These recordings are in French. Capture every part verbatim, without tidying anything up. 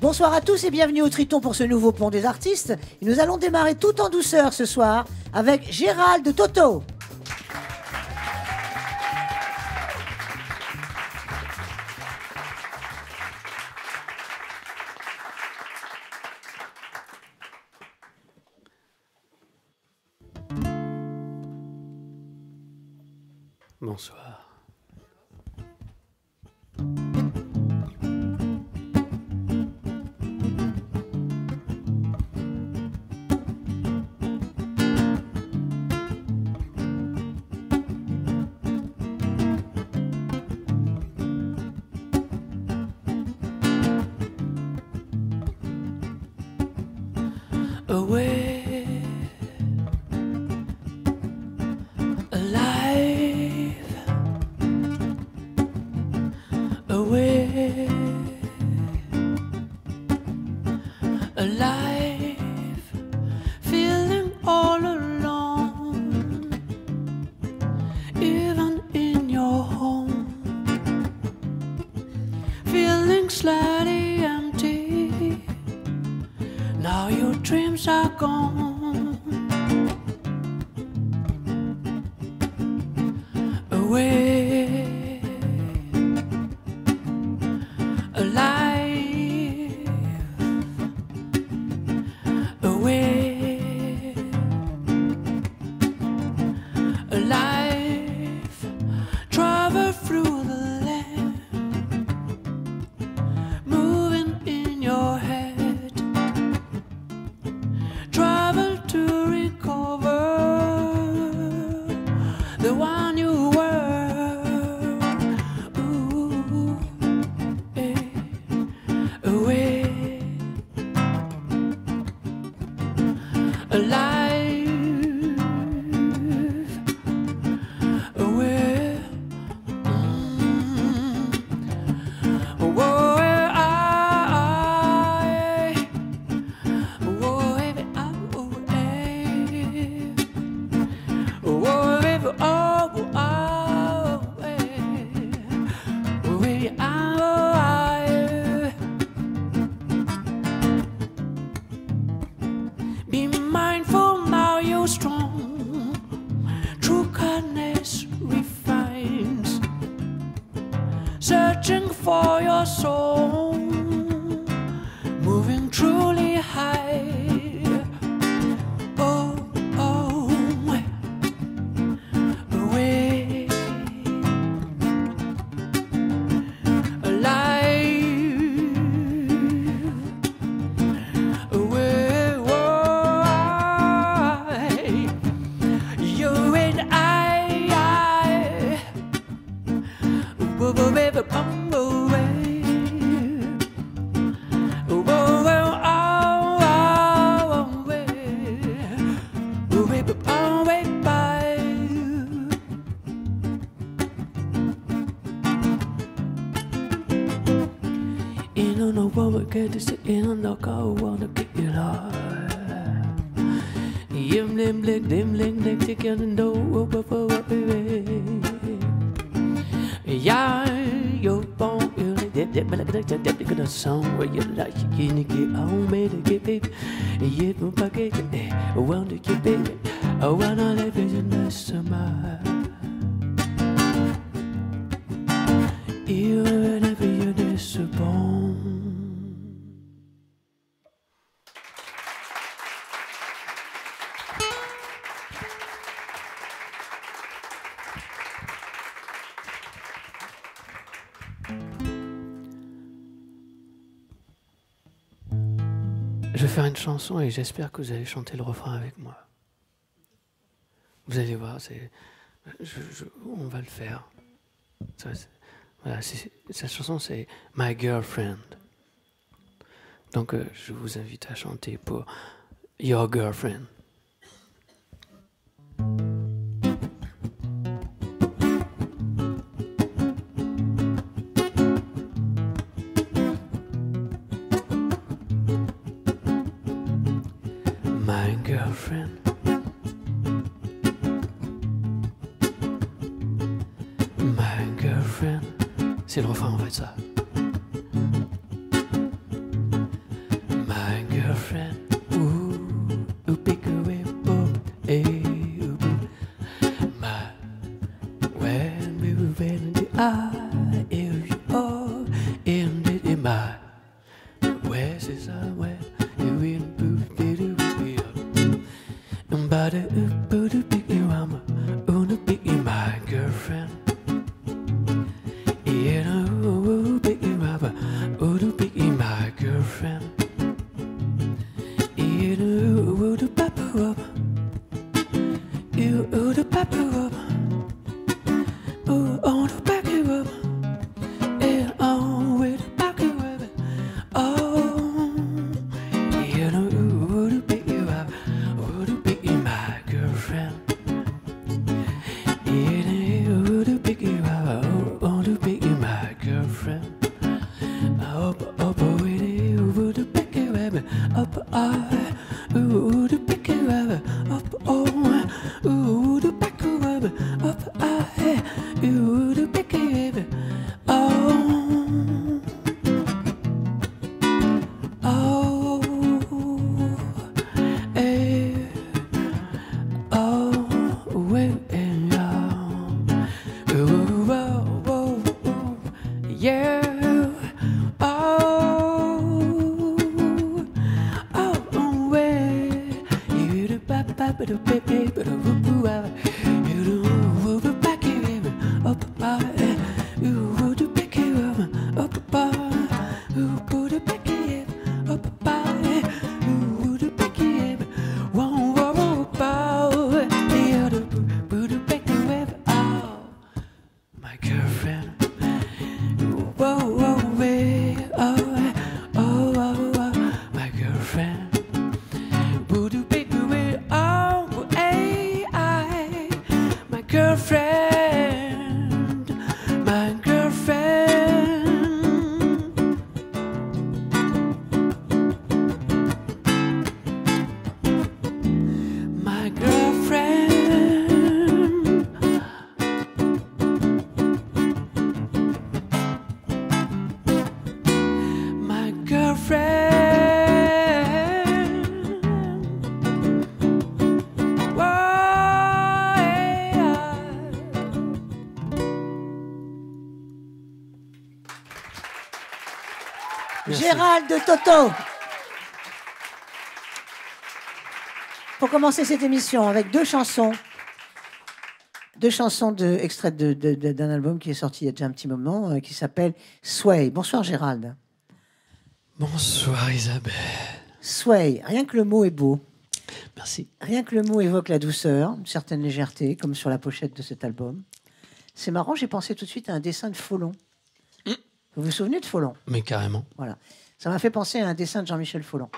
Bonsoir à tous et bienvenue au Triton pour ce nouveau pont des artistes. Et nous allons démarrer tout en douceur ce soir avec Gérald Toto. Bonsoir. Je vais faire une chanson et j'espère que vous allez chanter le refrain avec moi. Vous allez voir, c'est, je, je, on va le faire. Ça, voilà, cette chanson, c'est My Girlfriend. Donc, euh, je vous invite à chanter pour Your Girlfriend. my girlfriend. My girlfriend. C'est le refrain en fait ça. My girlfriend. Ooh, ooh, pick a way, boom, hey, ooh, boom. My, when we were in the eye, if you are in the my, where is I, where you will boom, did you be up? But a boot, pick you, I'm a, oh, pick you, my girlfriend. You know, pick you, I'm a, oh, pick you, my girlfriend. Gérald Toto. Pour commencer cette émission avec deux chansons, deux chansons de, extraites de, de, de, d'un album qui est sorti il y a déjà un petit moment, euh, qui s'appelle Sway. Bonsoir Gérald. Bonsoir Isabelle. Sway, rien que le mot est beau. Merci. Rien que le mot évoque la douceur, une certaine légèreté, comme sur la pochette de cet album. C'est marrant, j'ai pensé tout de suite à un dessin de Folon. Vous vous souvenez de Folon? Mais carrément. Voilà. Ça m'a fait penser à un dessin de Jean-Michel Folon.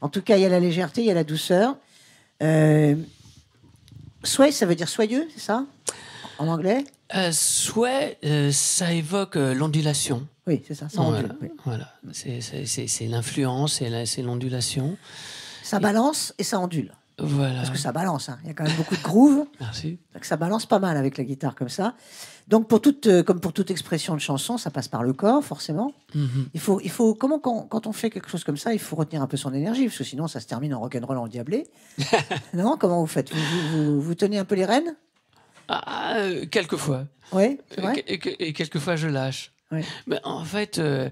En tout cas, il y a la légèreté, il y a la douceur. Euh... Sway, ça veut dire soyeux, c'est ça? En anglais euh, Sway, euh, ça évoque euh, l'ondulation. Oui, c'est ça. ça voilà. Ondule, oui. Voilà. C'est, c'est, c'est, c'est l'influence, c'est, la, c'est l'ondulation. Ça balance et, et ça ondule. Voilà. Parce que ça balance, hein. Il y a quand même beaucoup de groove. Merci. Donc ça balance pas mal avec la guitare comme ça. Donc pour toute, euh, comme pour toute expression de chanson, ça passe par le corps forcément. Mm-hmm. Il faut, il faut, comment quand, quand on fait quelque chose comme ça, il faut retenir un peu son énergie parce que sinon ça se termine en rock'n'roll endiablé. Non, comment vous faites? Vous, vous, vous, vous tenez un peu les rênes? Ah, euh, quelquefois. Oui. Et, et, et quelquefois je lâche. Ouais. Mais en fait, euh,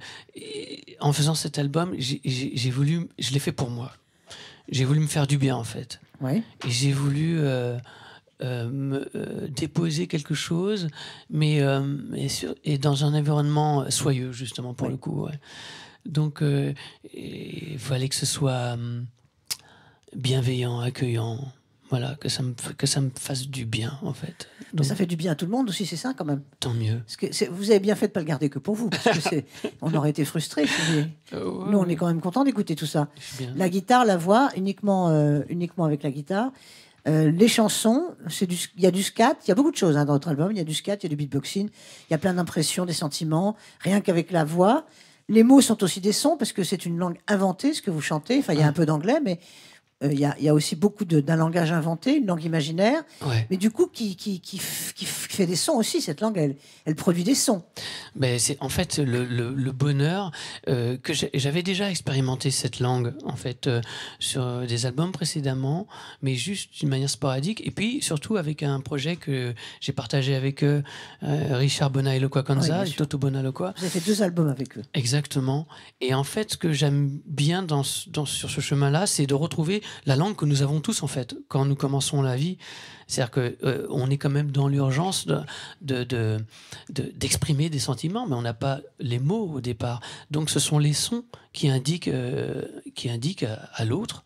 en faisant cet album, j'ai, j'ai, j'ai voulu, je l'ai fait pour moi. J'ai voulu me faire du bien, en fait. Ouais. Et j'ai voulu euh, euh, me euh, déposer quelque chose, mais, euh, mais sur, et dans un environnement soyeux, justement, pour ouais. le coup. Ouais. Donc, euh, il fallait que ce soit euh, bienveillant, accueillant. Voilà, que ça, me, que ça me fasse du bien, en fait. Donc, ça fait du bien à tout le monde aussi, c'est ça, quand même. Tant mieux. Parce que c'est, vous avez bien fait de ne pas le garder que pour vous, parce que c'est, on aurait été frustrés. Oh, nous, on est quand même contents d'écouter tout ça. La guitare, la voix, uniquement, euh, uniquement avec la guitare. Euh, les chansons, il y a du scat, il y a beaucoup de choses hein, dans notre album. Il y a du scat, il y a du beatboxing, il y a plein d'impressions, des sentiments, rien qu'avec la voix. Les mots sont aussi des sons, parce que c'est une langue inventée, ce que vous chantez. Enfin, il y a un peu d'anglais, mais... il euh, y, y a aussi beaucoup d'un langage inventé, une langue imaginaire, ouais. mais du coup qui, qui, qui, qui fait des sons aussi, cette langue, elle, elle produit des sons. Mais c'est en fait le, le, le bonheur euh, que j'avais déjà expérimenté cette langue en fait euh, sur des albums précédemment, mais juste d'une manière sporadique, et puis surtout avec un projet que j'ai partagé avec eux, euh, Richard Bona et Lokua Kanza, oui, et Toto Bona Lokua. Vous avez fait deux albums avec eux. Exactement, et en fait ce que j'aime bien dans, dans, sur ce chemin-là, c'est de retrouver la langue que nous avons tous en fait quand nous commençons la vie, c'est-à-dire que euh, on est quand même dans l'urgence de, de, de, de, d'exprimer des sentiments, mais on n'a pas les mots au départ, donc ce sont les sons qui indiquent, euh, qui indiquent à, à l'autre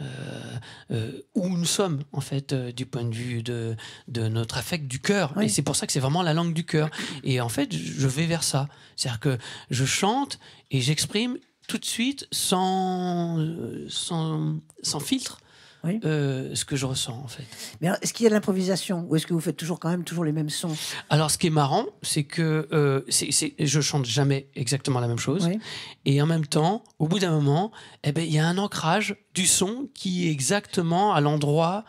euh, euh, où nous sommes en fait euh, du point de vue de, de notre affect du cœur, oui. et c'est pour ça que c'est vraiment la langue du cœur, et en fait je vais vers ça, c'est-à-dire que je chante et j'exprime tout de suite, sans, sans, sans filtre, oui. euh, ce que je ressens, en fait. Mais est-ce qu'il y a de l'improvisation, ou est-ce que vous faites toujours, quand même toujours les mêmes sons? Alors, ce qui est marrant, c'est que euh, c'est, c'est, je chante jamais exactement la même chose. Oui. Et en même temps, au bout d'un moment, eh ben, y a un ancrage du son qui est exactement à l'endroit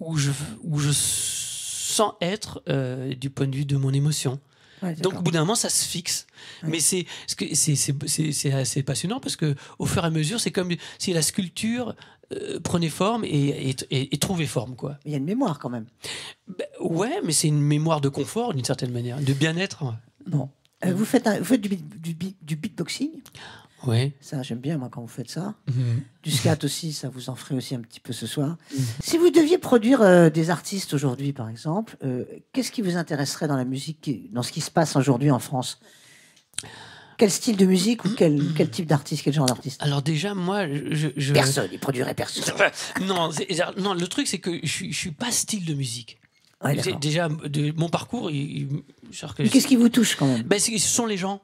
où je, où je sens être euh, du point de vue de mon émotion. Ouais, donc au bout d'un moment ça se fixe, ouais. mais c'est c'est assez passionnant parce que au fur et à mesure c'est comme si la sculpture euh, prenait forme et, et, et, et trouvait forme quoi. Il y a une mémoire quand même. Bah, ouais, mais c'est une mémoire de confort d'une certaine manière, de bien-être. Ouais. Bon, euh, vous faites un, vous faites du, du, du beatboxing. Oui. Ça j'aime bien moi quand vous faites ça. Mmh. Du scat aussi, ça vous en ferait aussi un petit peu ce soir. Mmh. Si vous deviez produire euh, des artistes aujourd'hui par exemple, euh, qu'est-ce qui vous intéresserait dans la musique, dans ce qui se passe aujourd'hui en France? Quel style de musique ou quel, quel type d'artiste, quel genre d'artiste? Alors déjà, moi... Je, je... Personne, il produirait personne. non, non, le truc c'est que je ne suis pas style de musique. Ouais, déjà, de, mon parcours... Il... Qu'est-ce qui vous touche quand même? Ben, ce sont les gens.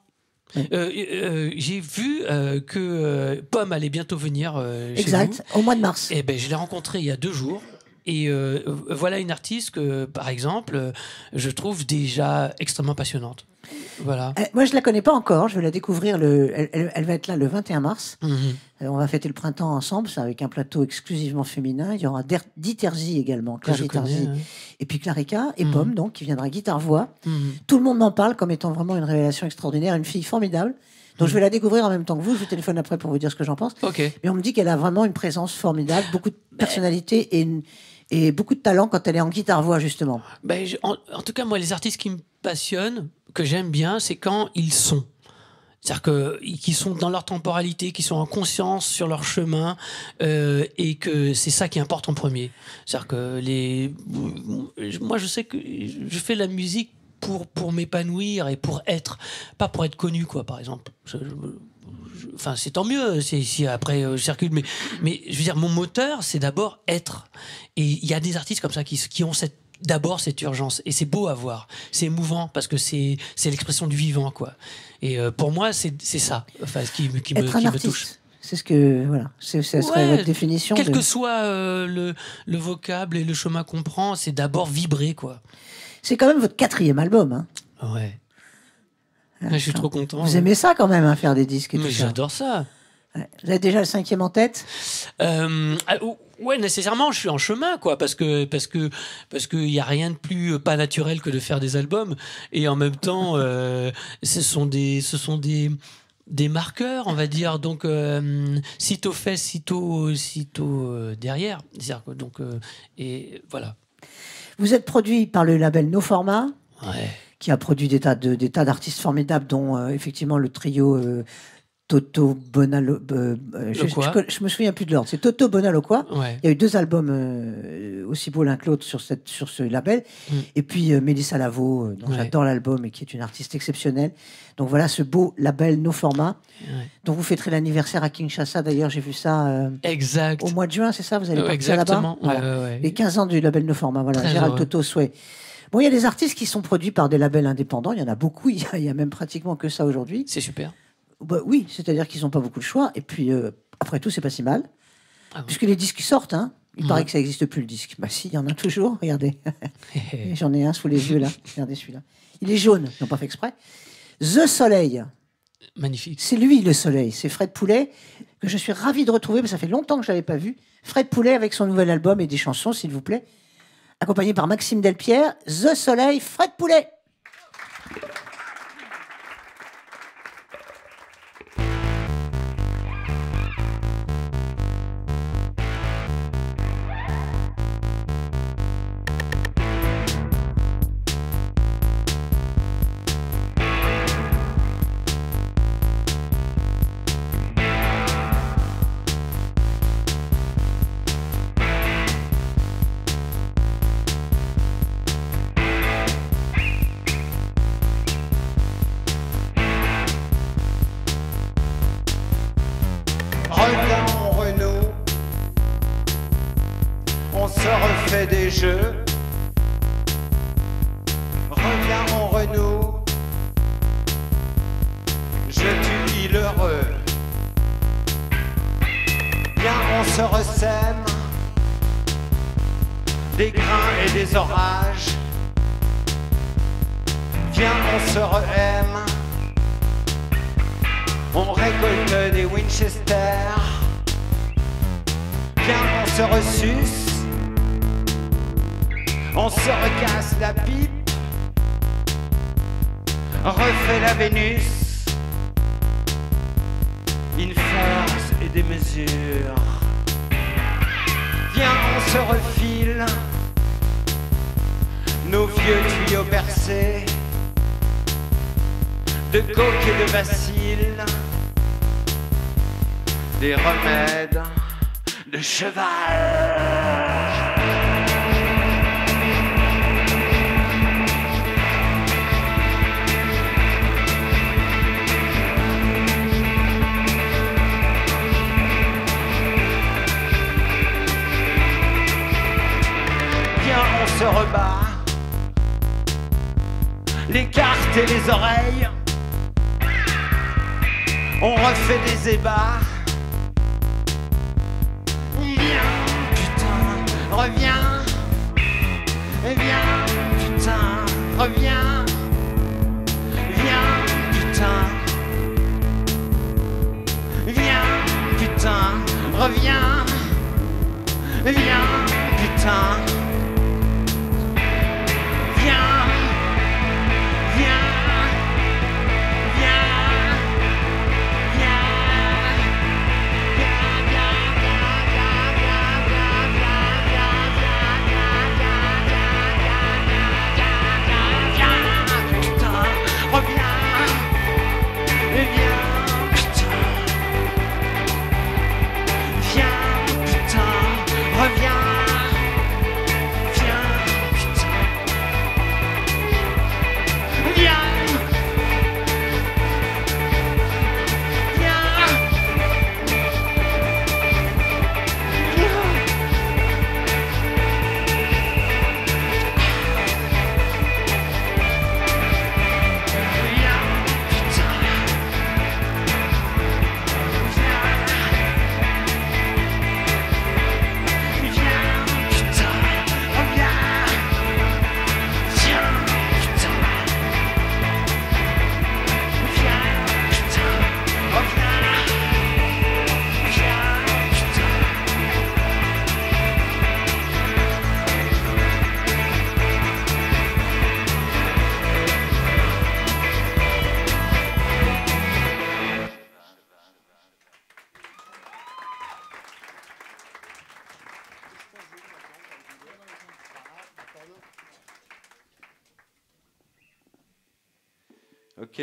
Ouais. Euh, euh, j'ai vu euh, que euh, Pomme allait bientôt venir euh, chez exact, vous. Au mois de mars. Et ben, je l'ai rencontrée il y a deux jours. Et euh, voilà une artiste que, par exemple, je trouve déjà extrêmement passionnante. Voilà. Euh, moi, je ne la connais pas encore. Je vais la découvrir. Le... Elle, elle, elle va être là le vingt et un mars. Mm-hmm. euh, on va fêter le printemps ensemble. C'est avec un plateau exclusivement féminin. Il y aura Diterzi également. Claire Diterzi. Hein. Et puis Clarika et mm-hmm. Pomme, donc, qui viendra guitare-voix. Mm-hmm. Tout le monde m'en parle comme étant vraiment une révélation extraordinaire. Une fille formidable. Donc je vais la découvrir en même temps que vous. Je vous téléphone après pour vous dire ce que j'en pense. Okay. Mais on me dit qu'elle a vraiment une présence formidable, beaucoup de personnalité et, une, et beaucoup de talent quand elle est en guitare-voix, justement. Ben, je, en, en tout cas, moi, les artistes qui me passionnent, que j'aime bien, c'est quand ils sont. C'est-à-dire qu'ils sont dans leur temporalité, qu'ils sont en conscience sur leur chemin, euh, et que c'est ça qui importe en premier. C'est-à-dire que les... Moi, je sais que je fais la musique pour, pour m'épanouir et pour être, pas pour être connu, quoi, par exemple. Je, je, je, enfin, c'est tant mieux si après euh, je circule, mais, mais je veux dire, mon moteur, c'est d'abord être. Et il y a des artistes comme ça qui, qui ont cette, d'abord cette urgence. Et c'est beau à voir, c'est émouvant parce que c'est l'expression du vivant, quoi. Et euh, pour moi, c'est ça enfin, ce qui, qui, me, qui me touche. C'est ce que voilà, c'est ça serait ouais, votre définition. Quel de... que soit euh, le, le vocable et le chemin qu'on prend, c'est d'abord vibrer, quoi. C'est quand même votre quatrième album, hein. Ouais. Alors, je suis trop content. Vous ouais. aimez ça quand même, hein, faire des disques et mais j'adore ça. ça. Ouais. Vous avez déjà le cinquième en tête? euh, Ouais, nécessairement, je suis en chemin, quoi, parce que parce que parce que y a rien de plus pas naturel que de faire des albums, et en même temps, euh, ce sont des ce sont des des marqueurs, on va dire, donc euh, sitôt fait, sitôt sitôt euh, derrière, donc euh, et voilà. Vous êtes produit par le label No Format, ouais. qui a produit des tas de, des tas d'artistes formidables, dont euh, effectivement le trio euh, Toto Bona Lokua. Euh, je, je, je, je me souviens plus de l'ordre. C'est Toto Bona Lokua. Ouais. Il y a eu deux albums euh, aussi beaux l'un que l'autre sur cette sur ce label. Mm. Et puis euh, Mélissa Laveaux, euh, dont ouais. j'adore l'album et qui est une artiste exceptionnelle. Donc voilà ce beau label No Format, ouais. dont vous fêterez l'anniversaire à Kinshasa. D'ailleurs, j'ai vu ça euh, exact. au mois de juin, c'est ça? Vous allez partir là-bas? Voilà. Ouais, ouais. Les quinze ans du label No Format. Voilà. Très Gérald Toto, Sway. Bon, il y a des artistes qui sont produits par des labels indépendants. Il y en a beaucoup. Il y, y a même pratiquement que ça aujourd'hui. C'est super. Bah, oui, c'est-à-dire qu'ils n'ont pas beaucoup de choix. Et puis, euh, après tout, c'est pas si mal. Ah oui. Puisque les disques sortent, hein. Il mmh. paraît que ça n'existe plus, le disque. Bah si, il y en a toujours. Regardez. J'en ai un sous les yeux, là. Regardez celui-là. Il est jaune. Ils n'ont pas fait exprès. The Soleil. Magnifique. C'est lui, Le Soleil. C'est Fred Poulet, que je suis ravi de retrouver, parce que ça fait longtemps que je ne l'avais pas vu. Fred Poulet avec son nouvel album et des chansons, s'il vous plaît. Accompagné par Maxime Delpierre, The Soleil, Fred Poulet.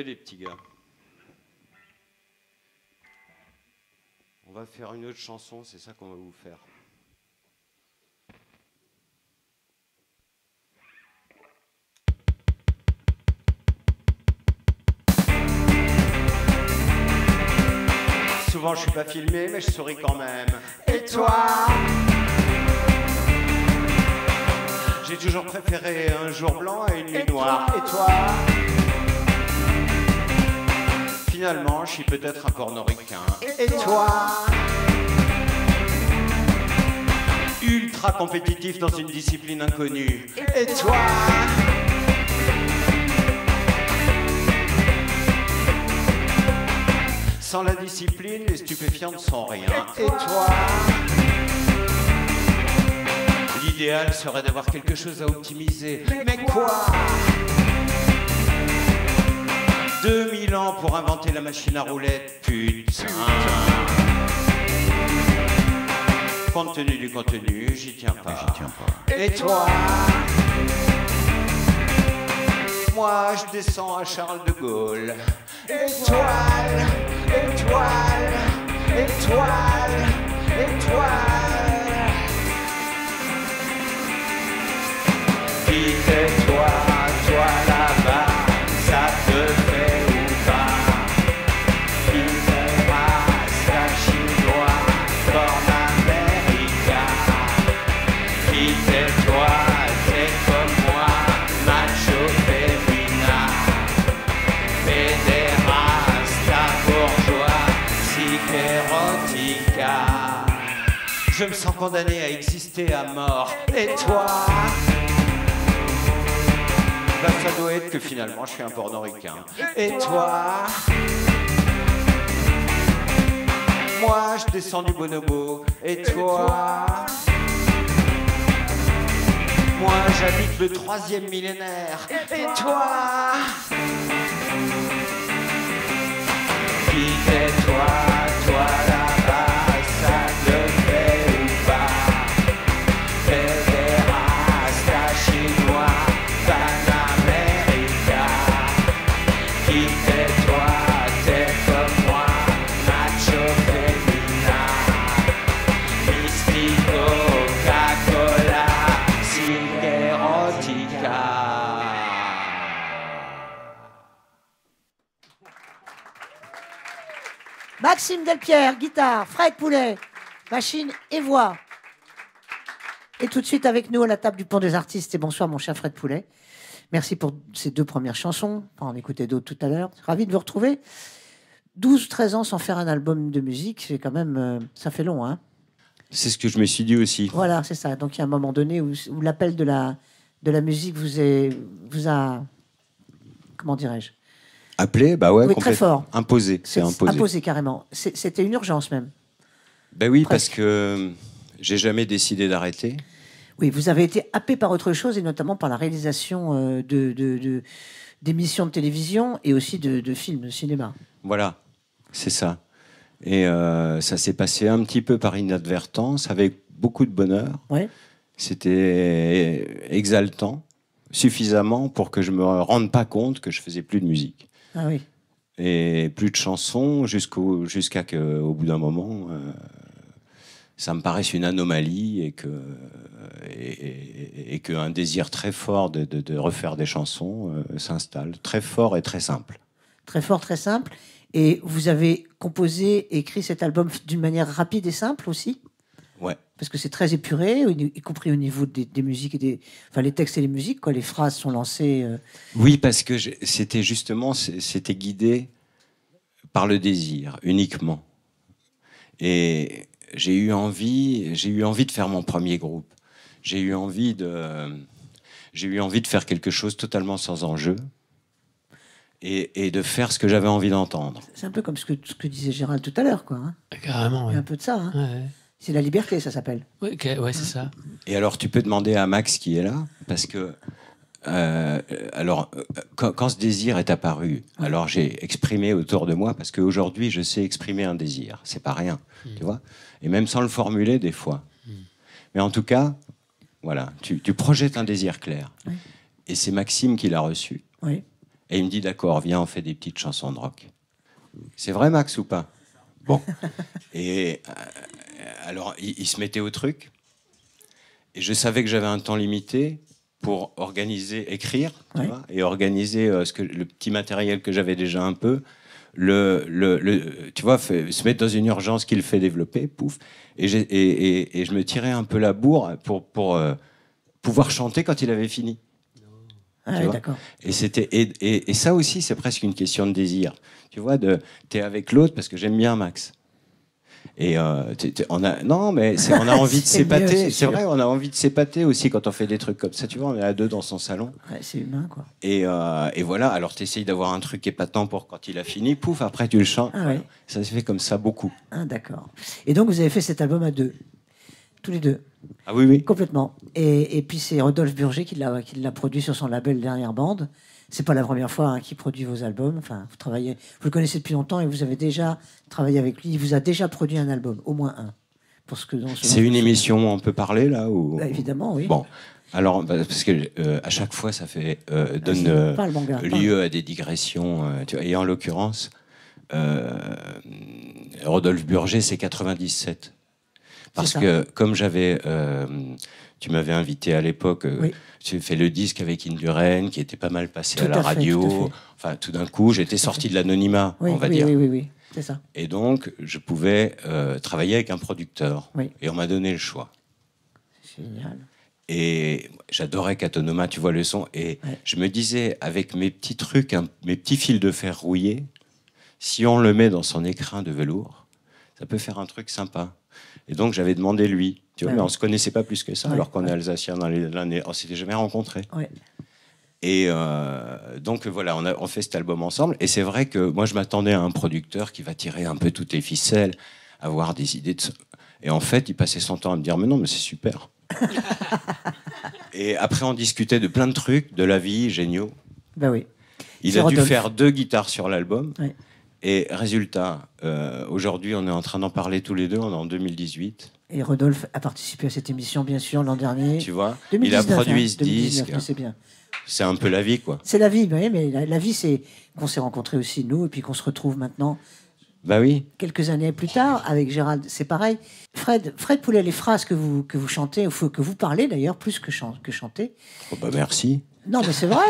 Les petits gars, on va faire une autre chanson, c'est ça qu'on va vous faire. Souvent je suis pas filmé mais je souris quand même. Et toi? J'ai toujours préféré un jour blanc à une nuit noire. Et toi? Finalement, je suis peut-être un porno-ricain. Et toi? Ultra compétitif dans une discipline inconnue. Et toi? Sans la discipline, les stupéfiants ne sont rien. Et toi ? L'idéal serait d'avoir quelque chose à optimiser. Mais quoi ? deux mille ans pour inventer la machine à roulettes, putain. Compte tenu du contenu, j'y tiens pas. J'y tiens pas. Et toi ? Moi, je descends à Charles de Gaulle. Étoile, étoile, étoile, étoile. Quitte-toi, toi là-bas, ça te fait ou pas. Il passe à Chinois, born américain. Quitte-toi, c'est comme moi, macho féminin. Mais des races, la bourgeois, psychérotica. Je me sens condamné à exister à mort. Et toi? Bah, ça doit être que finalement je suis un pornoricain. Et toi? Moi je descends du bonobo. Et toi? Moi j'habite le troisième millénaire. Et toi? Qui t'es toi? Toi là-bas, ça te fait ou pas? Fais des rastas chinois. Maxime Delpierre, guitare, Fred Poulet, machine et voix. Et tout de suite avec nous à la table du pont des artistes. Et bonsoir mon cher Fred Poulet. Merci pour ces deux premières chansons. On en écoutait d'autres tout à l'heure. Ravi de vous retrouver. douze treize ans sans faire un album de musique, c'est quand même... Euh, ça fait long, hein. C'est ce que je me suis dit aussi. Voilà, c'est ça. Donc il y a un moment donné où, où l'appel de la, de la musique vous, est, vous a... Comment dirais-je ? Appelé, bah ouais, oui, très fort. Imposé, c'est imposé. Imposé carrément. C'était une urgence même. Ben oui, presque. Parce que j'ai jamais décidé d'arrêter. Oui, vous avez été happé par autre chose et notamment par la réalisation de, de, de, d'émissions de télévision et aussi de, de films, de cinéma. Voilà, c'est ça. Et euh, ça s'est passé un petit peu par inadvertance, avec beaucoup de bonheur. Ouais. C'était exaltant, suffisamment pour que je me rende pas compte que je faisais plus de musique. Ah oui. Et plus de chansons jusqu'au jusqu'à que au bout d'un moment euh, ça me paraisse une anomalie et que et, et, et que un désir très fort de, de, de refaire des chansons euh, s'installe, très fort et très simple. Très fort, très simple. Et vous avez composé, écrit cet album d'une manière rapide et simple aussi. Ouais. Parce que c'est très épuré, y compris au niveau des, des musiques et des, enfin les textes et les musiques, quoi. Les phrases sont lancées. Euh... Oui, parce que c'était justement, c'était guidé par le désir uniquement. Et j'ai eu envie, j'ai eu envie de faire mon premier groupe. J'ai eu envie de, j'ai eu envie de faire quelque chose totalement sans enjeu. Et, et de faire ce que j'avais envie d'entendre. C'est un peu comme ce que, ce que disait Gérald tout à l'heure, quoi. Hein. Carrément. Ouais. Un peu de ça. Hein. Ouais. C'est la liberté, ça s'appelle. Oui, okay, ouais, c'est ça. Et alors, tu peux demander à Max qui est là, parce que, euh, alors, quand, quand ce désir est apparu, ouais. Alors j'ai exprimé autour de moi, parce qu'aujourd'hui, je sais exprimer un désir. C'est pas rien, mmh. Tu vois. Et même sans le formuler, des fois. Mmh. Mais en tout cas, voilà, tu, tu projettes un désir clair. Oui. Et c'est Maxime qui l'a reçu. Oui. Et il me dit, d'accord, viens, on fait des petites chansons de rock. C'est vrai, Max, ou pas? Bon. Et... Euh, alors, il, il se mettait au truc, et je savais que j'avais un temps limité pour organiser, écrire, tu ouais. vois, et organiser euh, ce que, le petit matériel que j'avais déjà un peu, le, le, le, tu vois, fait, se mettre dans une urgence qui le fait développer, pouf, et, et, et, et je me tirais un peu la bourre pour, pour euh, pouvoir chanter quand il avait fini. Ah oui, d'accord. Et, c'était, et, et, et ça aussi, c'est presque une question de désir. Tu vois, de, t'es avec l'autre, parce que j'aime bien Max. Et euh, t'es, t'es, on a, non, mais on a envie de s'épater. C'est vrai, on a envie de s'épater aussi quand on fait des trucs comme ça. Tu vois, on est à deux dans son salon. Ouais, c'est humain, quoi. Et, euh, et voilà, alors t'essayes d'avoir un truc épatant pour quand il a fini, pouf, après tu le chantes. Ah, ouais. Ça se fait comme ça beaucoup. Ah, d'accord. Et donc, vous avez fait cet album à deux, tous les deux. Ah oui, oui. Complètement. Et, et puis, c'est Rodolphe Burger qui l'a, qui l'a produit sur son label Dernière Bande. C'est pas la première fois hein, qu'il produit vos albums. Enfin, vous travaillez, vous le connaissez depuis longtemps et vous avez déjà travaillé avec lui. Il vous a déjà produit un album, au moins un. Pour ce que dans ce c'est une émission où on peut parler là ou... bah, évidemment, oui. Bon, alors bah, parce que euh, à chaque fois, ça fait euh, donne euh, parle, bon gars, lieu parle. à des digressions. Euh, tu vois, et en l'occurrence, euh, Rodolphe Burger, c'est quatre-vingt-dix-sept. Parce que comme j'avais, euh, tu m'avais invité à l'époque, oui. J'ai fait le disque avec Induraine, qui était pas mal passé tout à la à radio. Fait, tout enfin, tout d'un coup, j'étais sorti de l'anonymat, oui, on va oui, dire. Oui, oui, oui, c'est ça. Et donc, je pouvais euh, travailler avec un producteur. Oui. Et on m'a donné le choix. Génial. Et j'adorais Catonoma, tu vois le son. Et ouais. Je me disais, avec mes petits trucs, hein, mes petits fils de fer rouillés, si on le met dans son écrin de velours, ça peut faire un truc sympa. Et donc, j'avais demandé lui. Tu vois, ouais. Mais on ne se connaissait pas plus que ça, ouais, alors qu'on ouais. est Alsaciens dans les l'année. On ne s'était jamais rencontrés. Ouais. Et euh, donc, voilà, on, a, on fait cet album ensemble. Et c'est vrai que moi, je m'attendais à un producteur qui va tirer un peu toutes les ficelles, avoir des idées de... Et en fait, il passait son temps à me dire « Mais non, mais c'est super !» Et après, on discutait de plein de trucs, de la vie, géniaux. Ben oui. Il c'est a Rodolphe. dû faire deux guitares sur l'album. Ouais. Et résultat, euh, aujourd'hui, on est en train d'en parler tous les deux, on est en deux mille dix-huit. Et Rodolphe a participé à cette émission, bien sûr, l'an dernier. Tu vois, deux mille dix-neuf, il a produit hein, ce disque. C'est bien. C'est un peu la vie, quoi. C'est la vie, mais, mais la, la vie, c'est qu'on s'est rencontrés aussi, nous, et puis qu'on se retrouve maintenant. Bah oui. Quelques années plus tard, avec Gérald, c'est pareil. Fred, Fred Poulet, les phrases que vous, que vous chantez, ou que vous parlez d'ailleurs, plus que, chan- que chanter. Oh bah merci. Non, mais c'est vrai.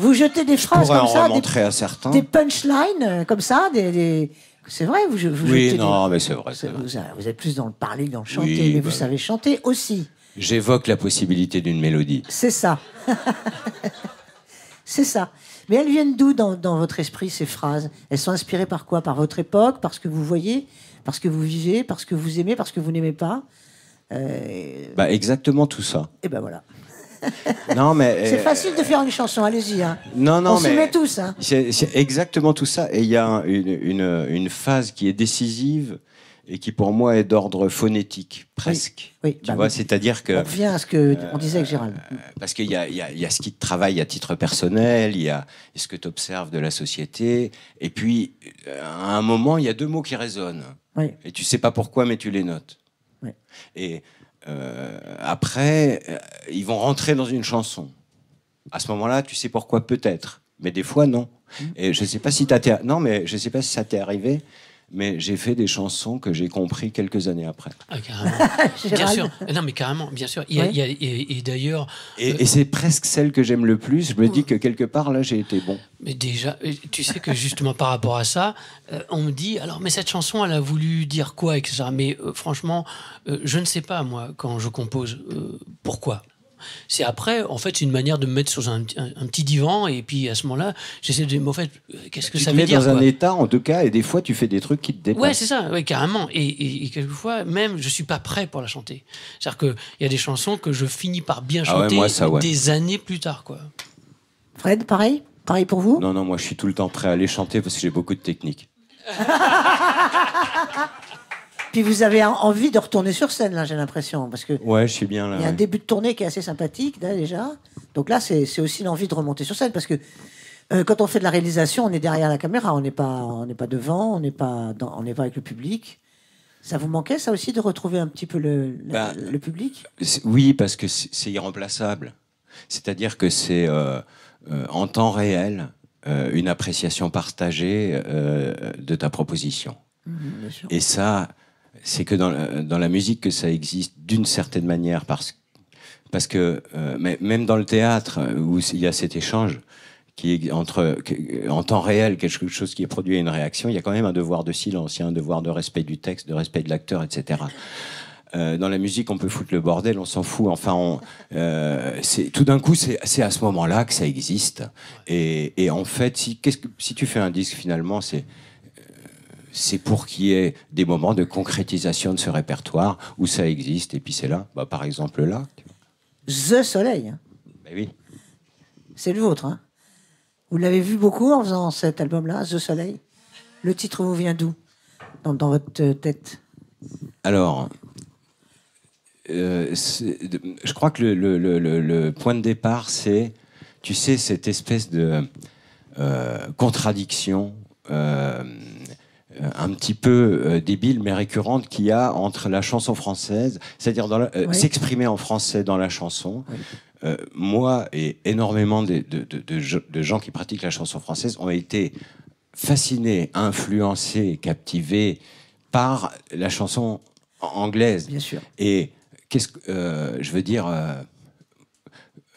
Vous jetez des phrases comme ça, des, des punchlines comme ça, des, des... c'est vrai, vous, vous oui, jetez. Oui, non, des... mais c'est vrai. C'est vous, vrai. Vous êtes plus dans le parler que dans le chanter, oui, mais bah... vous savez chanter aussi. J'évoque la possibilité d'une mélodie. C'est ça. C'est ça. Mais elles viennent d'où dans, dans votre esprit, ces phrases? Elles sont inspirées par quoi? Par votre époque? Par ce que vous voyez? Par ce que vous vivez? Par ce que vous aimez? Par ce que vous n'aimez pas? euh... Bah exactement tout ça. Et ben bah, voilà. Non, mais, c'est euh, facile de faire une chanson, allez-y. Hein. Non, non, on mais, s'y met tous. Hein. C'est, c'est exactement tout ça. Et il y a une, une, une phase qui est décisive et qui, pour moi, est d'ordre phonétique, presque. Oui, oui, tu bah, vois, oui. C'est-à-dire que... On revient à ce qu'on euh, disait avec Gérald. Parce qu'il y a, y a, y a ce qui te travaille à titre personnel, il y a ce que tu observes de la société. Et puis, à un moment, il y a deux mots qui résonnent. Oui. Et tu ne sais pas pourquoi, mais tu les notes. Oui. Et... Euh, après, euh, ils vont rentrer dans une chanson. À ce moment-là, tu sais pourquoi peut-être, mais des fois non. Mmh. Et je sais pas si t'as t'es... non, mais je sais pas si ça t'est arrivé, mais j'ai fait des chansons que j'ai compris quelques années après. Ah, carrément. Bien sûr. Non, mais carrément, bien sûr. Il y a, ouais. il y a, et, et d'ailleurs. Et, euh... et c'est presque celle que j'aime le plus. Je me dis que quelque part là, j'ai été bon. Mais déjà, tu sais que justement par rapport à ça, euh, on me dit alors mais cette chanson, elle a voulu dire quoi, et cetera. Mais euh, franchement, euh, je ne sais pas moi quand je compose euh, pourquoi. C'est après, en fait, c'est une manière de me mettre sur un, un, un petit divan et puis à ce moment-là, j'essaie de me en fait, qu'est-ce que tu ça veut dire? Tu es dans un état, en tout cas, et des fois, tu fais des trucs qui te dépassent. Ouais, c'est ça, ouais, carrément. Et, et, et quelquefois, même, je suis pas prêt pour la chanter. C'est-à-dire qu'il y a des chansons que je finis par bien chanter ah ouais, moi, ça, ouais. des années plus tard, quoi. Fred, pareil, pareil pour vous? Non, non, moi, je suis tout le temps prêt à les chanter parce que j'ai beaucoup de technique. Puis vous avez envie de retourner sur scène, là, j'ai l'impression. Parce que ouais, je suis bien là. Il y a un ouais. début de tournée qui est assez sympathique, là, déjà. Donc là, c'est, c'est aussi l'envie de remonter sur scène. Parce que euh, quand on fait de la réalisation, on est derrière la caméra. On n'est pas, on n'est pas devant, on n'est pas, dans, on n'est pas avec le public. Ça vous manquait, ça aussi, de retrouver un petit peu le, bah, la, le public? Oui, parce que c'est, c'est irremplaçable. C'est-à-dire que c'est euh, euh, en temps réel euh, une appréciation partagée euh, de ta proposition. Mmh, bien sûr. Et ça... c'est que dans la, dans la musique que ça existe d'une certaine manière parce, parce que euh, mais même dans le théâtre où il y a cet échange qui est entre en temps réel quelque chose qui est produit et une réaction, il y a quand même un devoir de silence, il y a un devoir de respect du texte, de respect de l'acteur, et cetera. Euh, dans la musique, on peut foutre le bordel, on s'en fout. Enfin, on, euh, c'est, tout d'un coup, c'est, c'est à ce moment-là que ça existe. Et, et en fait, si, qu'est-ce que, si tu fais un disque finalement, c'est c'est pour qu'il y ait des moments de concrétisation de ce répertoire où ça existe. Et puis c'est là, bah, par exemple là. The Soleil. Ben oui. C'est le vôtre. Hein, vous l'avez vu beaucoup en faisant cet album-là, The Soleil. Le titre vous vient d'où dans, dans votre tête? Alors, euh, je crois que le, le, le, le, le point de départ, c'est, tu sais, cette espèce de euh, contradiction euh, un petit peu euh, débile, mais récurrente, qu'il y a entre la chanson française, c'est-à-dire euh, oui. s'exprimer en français dans la chanson. Oui. Euh, moi et énormément de, de, de, de, de gens qui pratiquent la chanson française ont été fascinés, influencés, captivés par la chanson anglaise. Bien sûr. Et qu'est-ce que euh, je veux dire euh,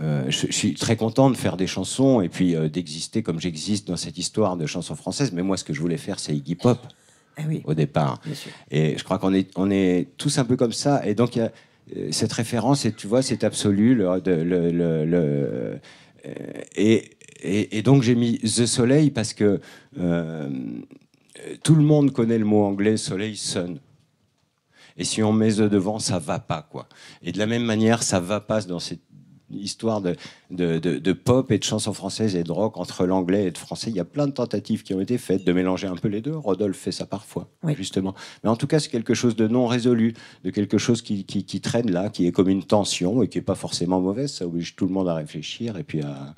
euh, je, je suis très content de faire des chansons et puis euh, d'exister comme j'existe dans cette histoire de chansons françaises. Mais moi, ce que je voulais faire, c'est Iggy Pop eh oui. au départ. Bien sûr. Et je crois qu'on est, on est tous un peu comme ça. Et donc, il y a cette référence, et tu vois, c'est absolu. Le, le, le, le, et, et, et donc, j'ai mis The Soleil parce que euh, tout le monde connaît le mot anglais soleil, sun. Et si on met The devant, ça va pas, quoi. Et de la même manière, ça va pas dans cette histoire de, de, de, de pop et de chansons françaises et de rock entre l'anglais et le français. Il y a plein de tentatives qui ont été faites de mélanger un peu les deux. Rodolphe fait ça parfois, oui. justement. Mais en tout cas, c'est quelque chose de non résolu, de quelque chose qui, qui, qui traîne là, qui est comme une tension et qui n'est pas forcément mauvaise. Ça oblige tout le monde à réfléchir et puis à...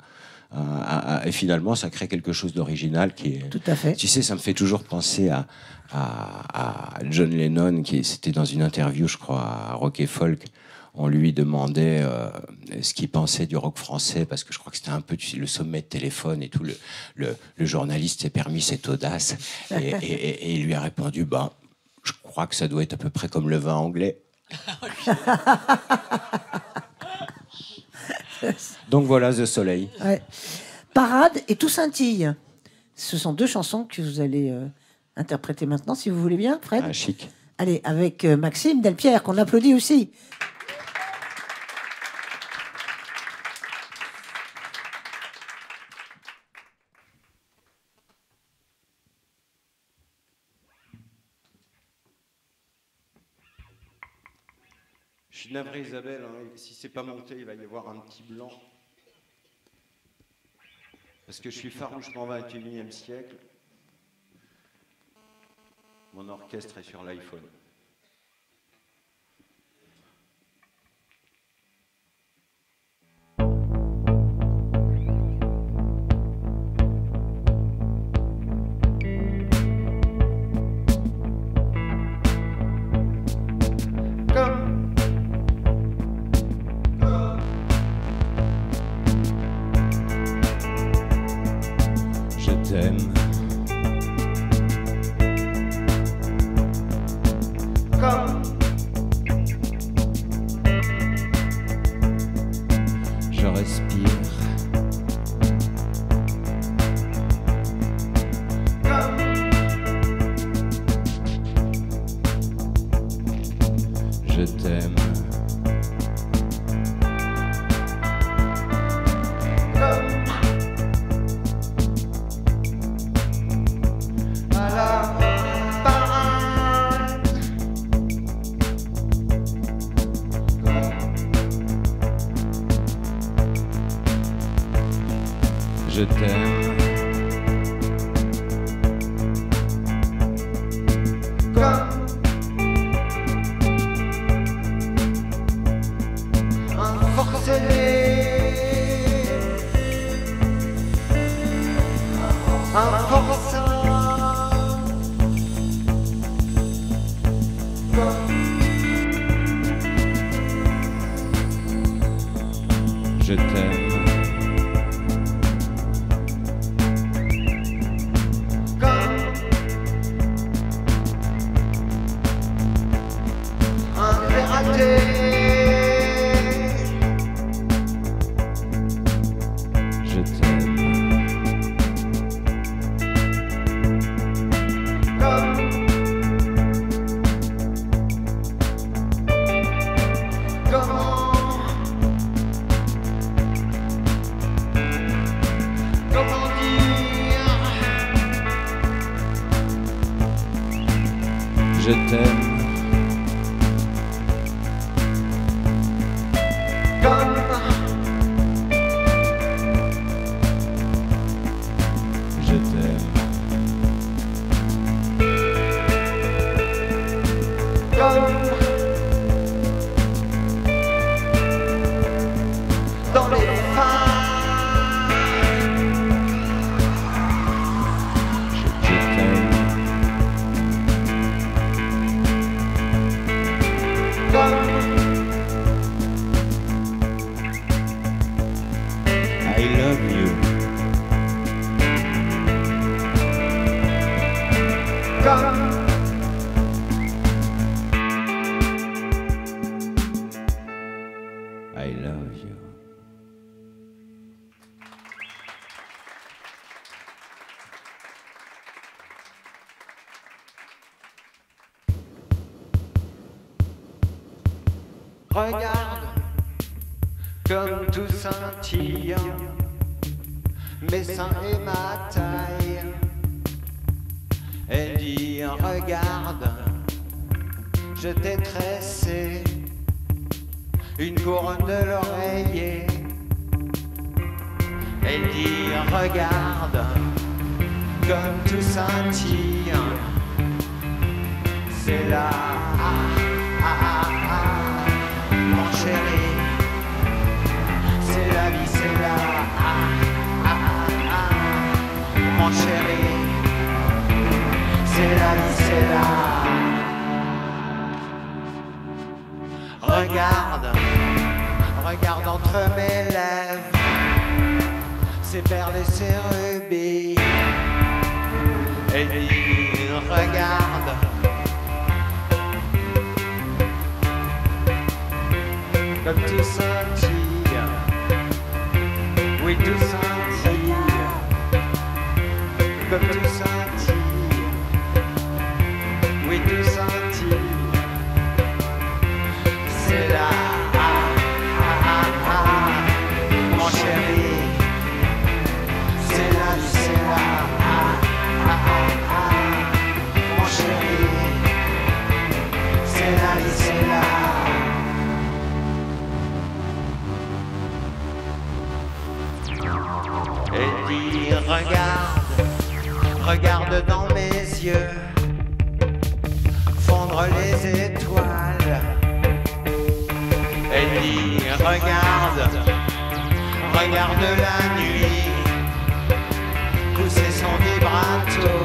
Et finalement, ça crée quelque chose d'original qui est... Tout à fait. Tu sais, ça me fait toujours penser à, à, à John Lennon, qui c'était dans une interview, je crois, à Rock et Folk. On lui demandait euh, ce qu'il pensait du rock français, parce que je crois que c'était un peu tu sais, le sommet de téléphone et tout. Le, le, le journaliste s'est permis cette audace. Et, et, et, et il lui a répondu, ben, je crois que ça doit être à peu près comme le vin anglais. Donc voilà, The Soleil. Ouais. Parade et Tout scintille. Ce sont deux chansons que vous allez euh, interpréter maintenant, si vous voulez bien, Fred. Ah, chic. Allez, avec euh, Maxime Delpierre, qu'on applaudit aussi. Je suis navré, Isabelle, hein, si c'est pas monté, il va y avoir un petit blanc. Parce que je suis farouchement vaincu du XXIe siècle. Mon orchestre est sur l'iPhone. Regarde, comme tout scintillant, mes seins et ma taille. Elle dit, regarde, je t'ai tressé une couronne de l'oreiller. Elle dit, regarde, comme tout scintillant, c'est là, ah, ah, ah, ah. Mon chéri, c'est la vie, c'est là, ah, ah, ah, ah. Mon chéri, c'est la vie, c'est là. Regarde, regarde entre mes lèvres, ces perles et ces rubis. Et dit, regarde. Comme tout scintille, oui tout scintille, comme tout scintille, oui tout scintille, c'est là, ah, ah, ah, ah, mon chéri, c'est là, c'est là, ah, ah, ah, ah, mon chéri, c'est là, c'est là. Elle dit, regarde, regarde dans mes yeux, fondre les étoiles. Elle dit, regarde, regarde la nuit, pousser son vibrato.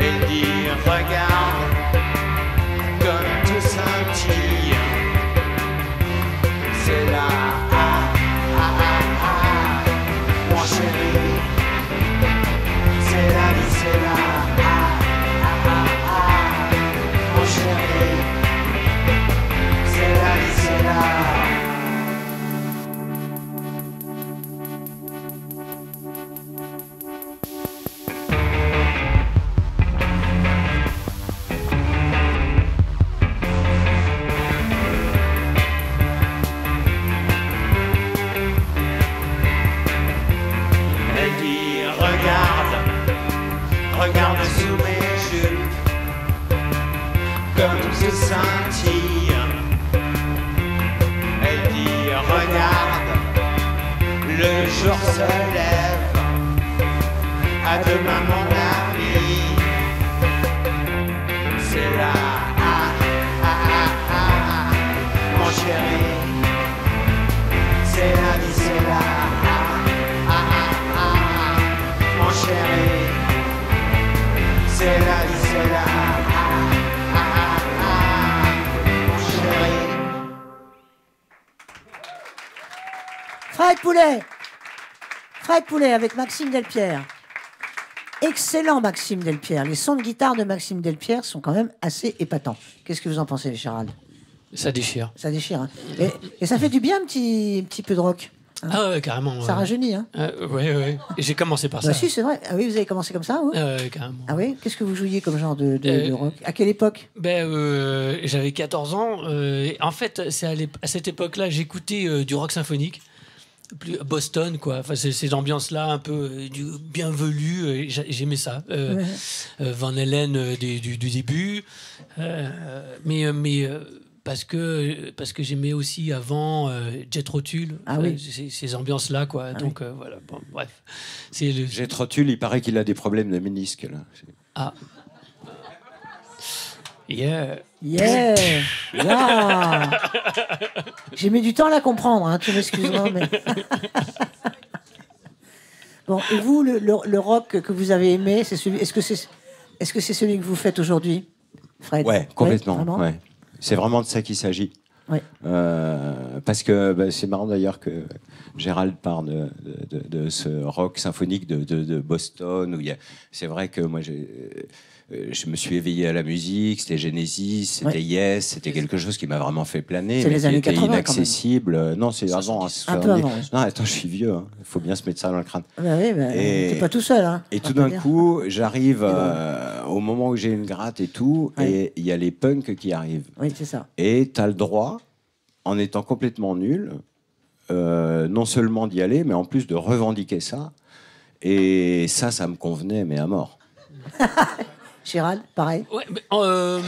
Elle dit, regarde, comme tout scintille, c'est là. Fred Poulet avec Maxime Delpierre. Excellent Maxime Delpierre. Les sons de guitare de Maxime Delpierre sont quand même assez épatants. Qu'est-ce que vous en pensez, Gérald? Ça déchire. Ça déchire. Hein. Et, et ça fait du bien un petit, petit peu de rock. Hein. Ah ouais, carrément. Ça euh... rajeunit. Hein. Euh, ouais, ouais. J'ai commencé par bah ça. Si, c'est vrai. Ah oui, vous avez commencé comme ça, oui. Euh, carrément. Ah oui. Qu'est-ce que vous jouiez comme genre de, de, euh, de rock? À quelle époque? Ben, euh, j'avais quatorze ans. Euh, et en fait, c'est à, à cette époque-là, j'écoutais euh, du rock symphonique. Plus Boston, quoi. Enfin, ces ambiances-là, un peu euh, du bien velu, euh, j'aimais ça. Euh, ouais. euh, Van Halen euh, du, du, du début, euh, mais mais euh, parce que parce que j'aimais aussi avant euh, Jethro Tull, ah oui. ces, ces ambiances-là, quoi. Ah Donc oui. euh, voilà. Bon, bref. Le... Jethro Tull, il paraît qu'il a des problèmes de ménisque là. Ah. Yeah. Yeah. Yeah. J'ai mis du temps à la comprendre, hein, tu m'excuseras. Mais... bon, et vous, le, le, le rock que vous avez aimé, c'est celui... est-ce que c'est est-ce que c'est celui que vous faites aujourd'hui, Fred? Ouais, complètement. Fred, vraiment ouais. C'est vraiment de ça qu'il s'agit. Ouais. Euh, parce que bah, c'est marrant d'ailleurs que Gérald parle de, de, de, de ce rock symphonique de, de, de Boston. Où il y a... C'est vrai que moi, j'ai... je me suis éveillé à la musique, c'était Genesis, c'était ouais. Yes, c'était quelque chose qui m'a vraiment fait planer, mais qui était inaccessible. Non, c'est avant. Un peu avant. Non, attends, je suis vieux, il hein. faut bien se mettre ça dans le crâne. Bah oui, bah, t'es pas tout seul. Hein. Et tout d'un coup, j'arrive euh, au moment où j'ai une gratte et tout, ouais. et il y a les punks qui arrivent. Oui, c'est ça. Et t'as le droit, en étant complètement nul, euh, non seulement d'y aller, mais en plus de revendiquer ça. Et ça, ça me convenait, mais à mort. Gérald, pareil. Ouais, mais, euh,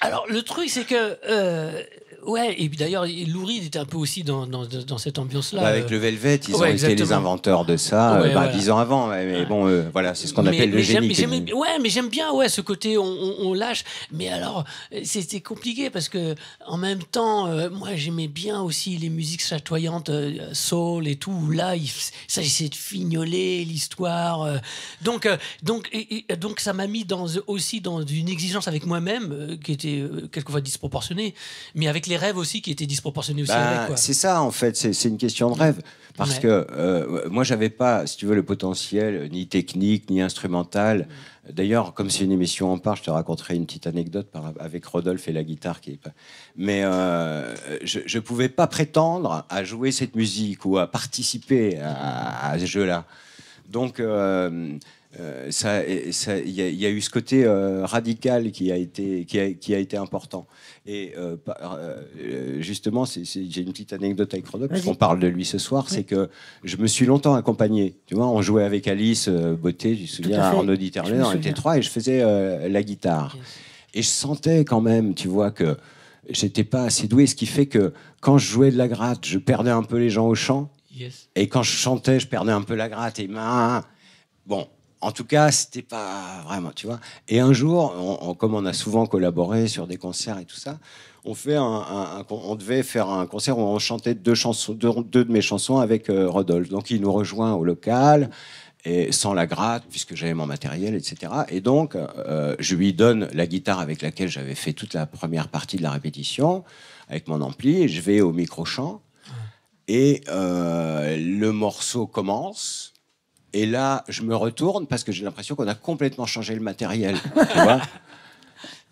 alors le truc c'est que euh, ouais et d'ailleurs Lou Reed était un peu aussi dans, dans, dans cette ambiance-là. Bah avec euh... le Velvet, ils ouais, ont exactement. été les inventeurs de ça ouais, euh, bah, voilà. dix ans avant. Mais, mais bon, euh, voilà, c'est ce qu'on appelle mais le génie. Mais ouais, mais j'aime bien ouais ce côté on, on, on lâche. Mais alors c'était compliqué parce que en même temps, euh, moi j'aimais bien aussi les musiques chatoyantes, euh, soul et tout. Là, il s'agissait de fignoler l'histoire. Euh, donc euh, donc et, et, donc ça m'a mis dans aussi dans une exigence avec moi-même euh, qui était euh, quelquefois disproportionnée, mais avec les rêves aussi qui étaient disproportionnés aussi. Bah, c'est ça en fait, c'est une question de rêve parce ouais. que euh, moi j'avais pas, si tu veux, le potentiel ni technique ni instrumental. Mmh. D'ailleurs, comme c'est une émission en part, je te raconterai une petite anecdote par, avec Rodolphe et la guitare qui est pas. Mais euh, je, je pouvais pas prétendre à jouer cette musique ou à participer à, à ce jeu-là. Donc euh, Euh, ça, ça, y, a, y a eu ce côté euh, radical qui a été, qui a, qui a été important. Et euh, par, euh, justement, j'ai une petite anecdote avec Rodolphe, puisqu'on parle de lui ce soir, oui. c'est que je me suis longtemps accompagné. Tu vois, on jouait avec Alice euh, Beauté, je, souviens, à Arnaud Diterzi, on était trois, et je faisais euh, la guitare. Yes. Et je sentais quand même, tu vois, que j'étais pas assez doué, ce qui fait que quand je jouais de la gratte, je perdais un peu les gens au chant, yes. et quand je chantais, je perdais un peu la gratte. Et bah, bon. En tout cas, c'était pas vraiment, tu vois. Et un jour, on, on, comme on a souvent collaboré sur des concerts et tout ça, on fait un, un, un, on devait faire un concert où on chantait deux chansons, deux, deux de mes chansons avec euh, Rodolphe. Donc, il nous rejoint au local et sans la gratte, puisque j'avais mon matériel, et cetera. Et donc, euh, je lui donne la guitare avec laquelle j'avais fait toute la première partie de la répétition avec mon ampli. Et je vais au micro-chant et euh, le morceau commence. Et là, je me retourne parce que j'ai l'impression qu'on a complètement changé le matériel. Tu vois ?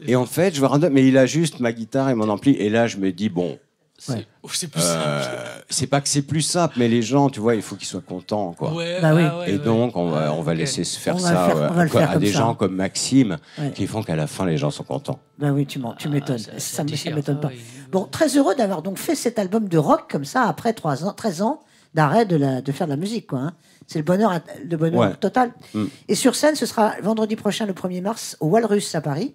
Et en fait, je vois random, mais il a juste ma guitare et mon ampli. Et là, je me dis, bon, ouais. c'est plus euh, simple. C'est pas que c'est plus simple, mais les gens, tu vois, il faut qu'ils soient contents. Quoi. Ouais, bah oui. Et ouais, donc, on va, on va laisser se faire on ça faire, ouais, quoi, faire à des ça. gens comme Maxime ouais. qui font qu'à la fin, les gens sont contents. Bah oui, tu m'étonnes. Ah, ça ne m'étonne pas. Bon, très heureux d'avoir donc fait cet album de rock comme ça, après treize ans d'arrêt de, la, de faire de la musique, quoi. Hein. C'est le bonheur, le bonheur ouais. total. Mm. Et sur scène, ce sera vendredi prochain, le premier mars, au Walrus à Paris,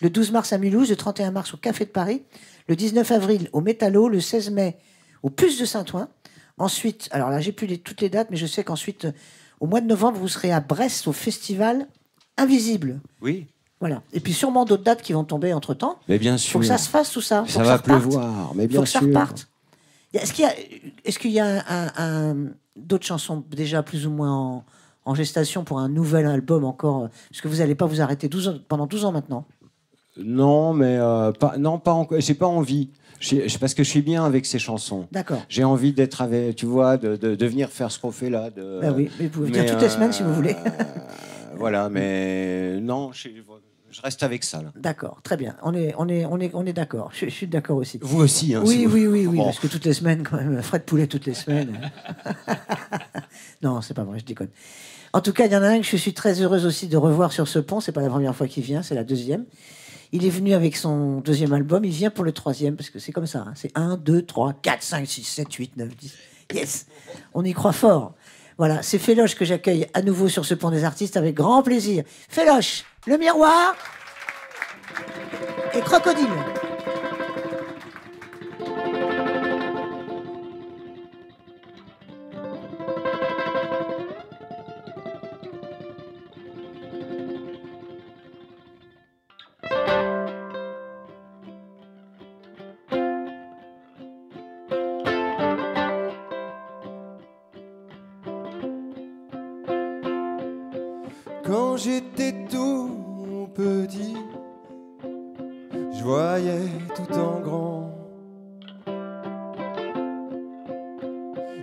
le douze mars à Mulhouse, le trente et un mars au Café de Paris, le dix-neuf avril au Métallo, le seize mai au Puce de Saint-Ouen. Ensuite, alors là, j'ai plus les, toutes les dates, mais je sais qu'ensuite, au mois de novembre, vous serez à Brest au Festival Invisible. Oui. Voilà. Et puis sûrement d'autres dates qui vont tomber entre-temps. Mais bien sûr. Faut que ça se fasse, tout ça. Faut ça va ça pleuvoir, mais bien Faut sûr. Faut que ça reparte. Est-ce qu'il y a, est-ce qu'il y a un, un, d'autres chansons déjà plus ou moins en, en gestation pour un nouvel album encore? Parce que vous n'allez pas vous arrêter douze ans, pendant douze ans maintenant. Non, mais euh, pas, non, pas encore. J'ai pas envie. Je, parce que je suis bien avec ces chansons. D'accord. J'ai envie d'être avec, tu vois, de, de, de venir faire ce qu'on fait là. De... Ben oui, mais vous pouvez venir toutes euh, les semaines si vous voulez. Voilà, mais non, je suis... Je reste avec ça. D'accord, très bien. On est, on est, on est, on est d'accord. Je, je suis d'accord aussi. Vous aussi. Hein, oui, si oui, vous... oui, oui, bon. Parce que toutes les semaines, quand même, Fred Poulet toutes les semaines. Non, c'est pas vrai, je déconne. En tout cas, il y en a un que je suis très heureuse aussi de revoir sur ce pont. C'est pas la première fois qu'il vient, c'est la deuxième. Il est venu avec son deuxième album. Il vient pour le troisième parce que c'est comme ça. Hein. C'est un, deux, trois, quatre, cinq, six, sept, huit, neuf, dix. Yes, on y croit fort. Voilà, c'est Féloche que j'accueille à nouveau sur ce pont des artistes avec grand plaisir. Féloche, le miroir et crocodile. Quand j'étais tout petit, je voyais tout en grand.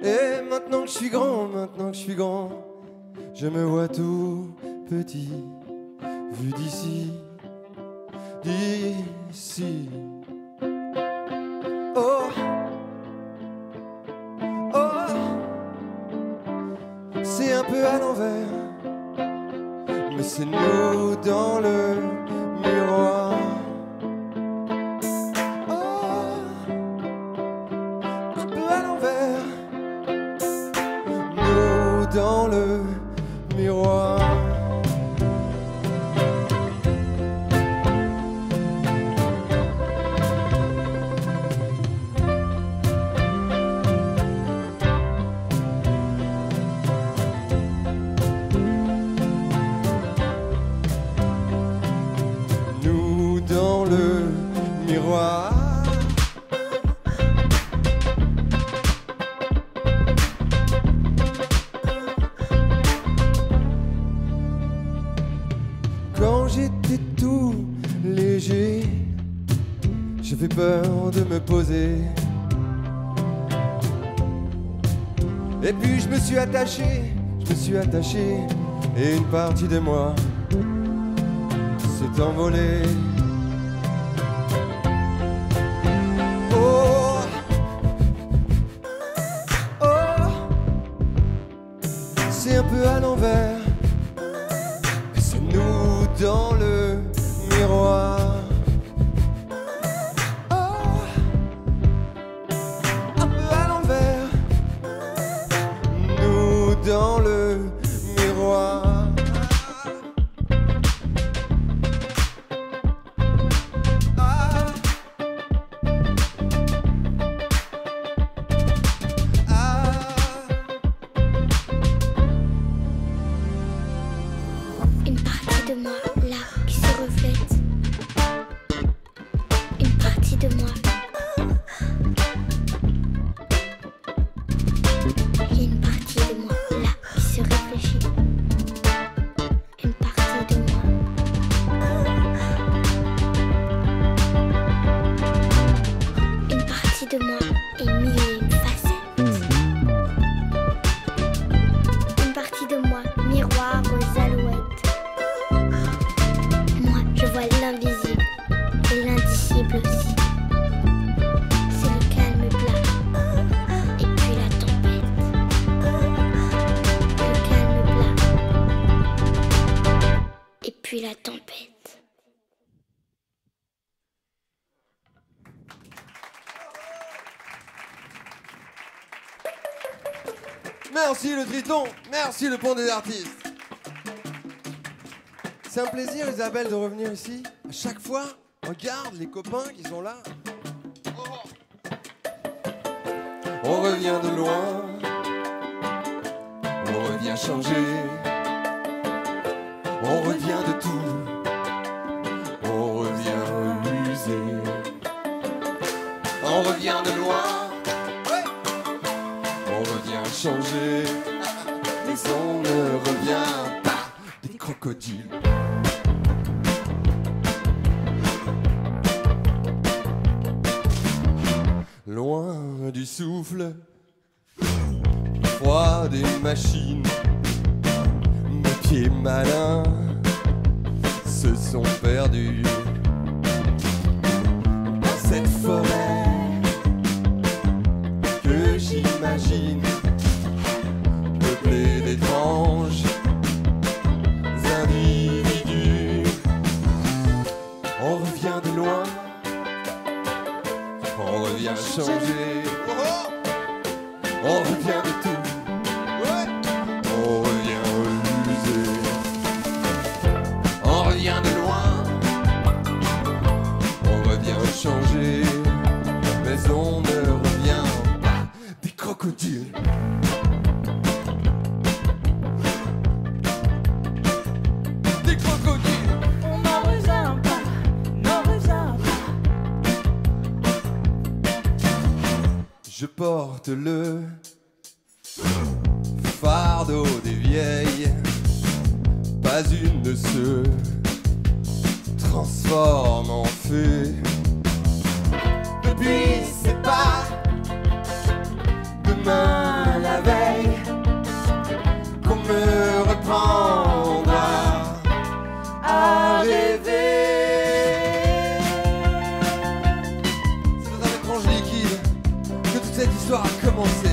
Et maintenant que je suis grand, maintenant que je suis grand, je me vois tout petit, vu d'ici, d'ici. Oh, oh, c'est un peu à l'envers, mais c'est nous dans le miroir. Oh, un peu à l'envers, nous dans le miroir. Et puis je me suis attaché, je me suis attaché, et une partie de moi s'est envolée. Oh, oh, c'est un peu à l'envers, mais c'est nous dans le miroir. Merci le Triton, merci le pont des artistes. C'est un plaisir Isabelle de revenir ici. À chaque fois, regarde les copains qui sont là. Oh. On revient de loin, on revient changer, on revient de tout, on revient usé, on revient de loin. Changer, mais on ne revient pas des crocodiles. Loin du souffle, du froid des machines, mes pieds malins se sont perdus dans cette forêt que j'imagine. D'étranges individus. On revient de loin, on revient changer, on revient de tout, on revient usé. On revient de loin, on revient changer, mais on ne revient pas des crocodiles. Je porte le fardeau des vieilles pas une ne se transforme en fée. Depuis c'est pas demain la veille qu'on me reprendra à rêver. C'est dans un étrange liquide que toute cette histoire a commencé.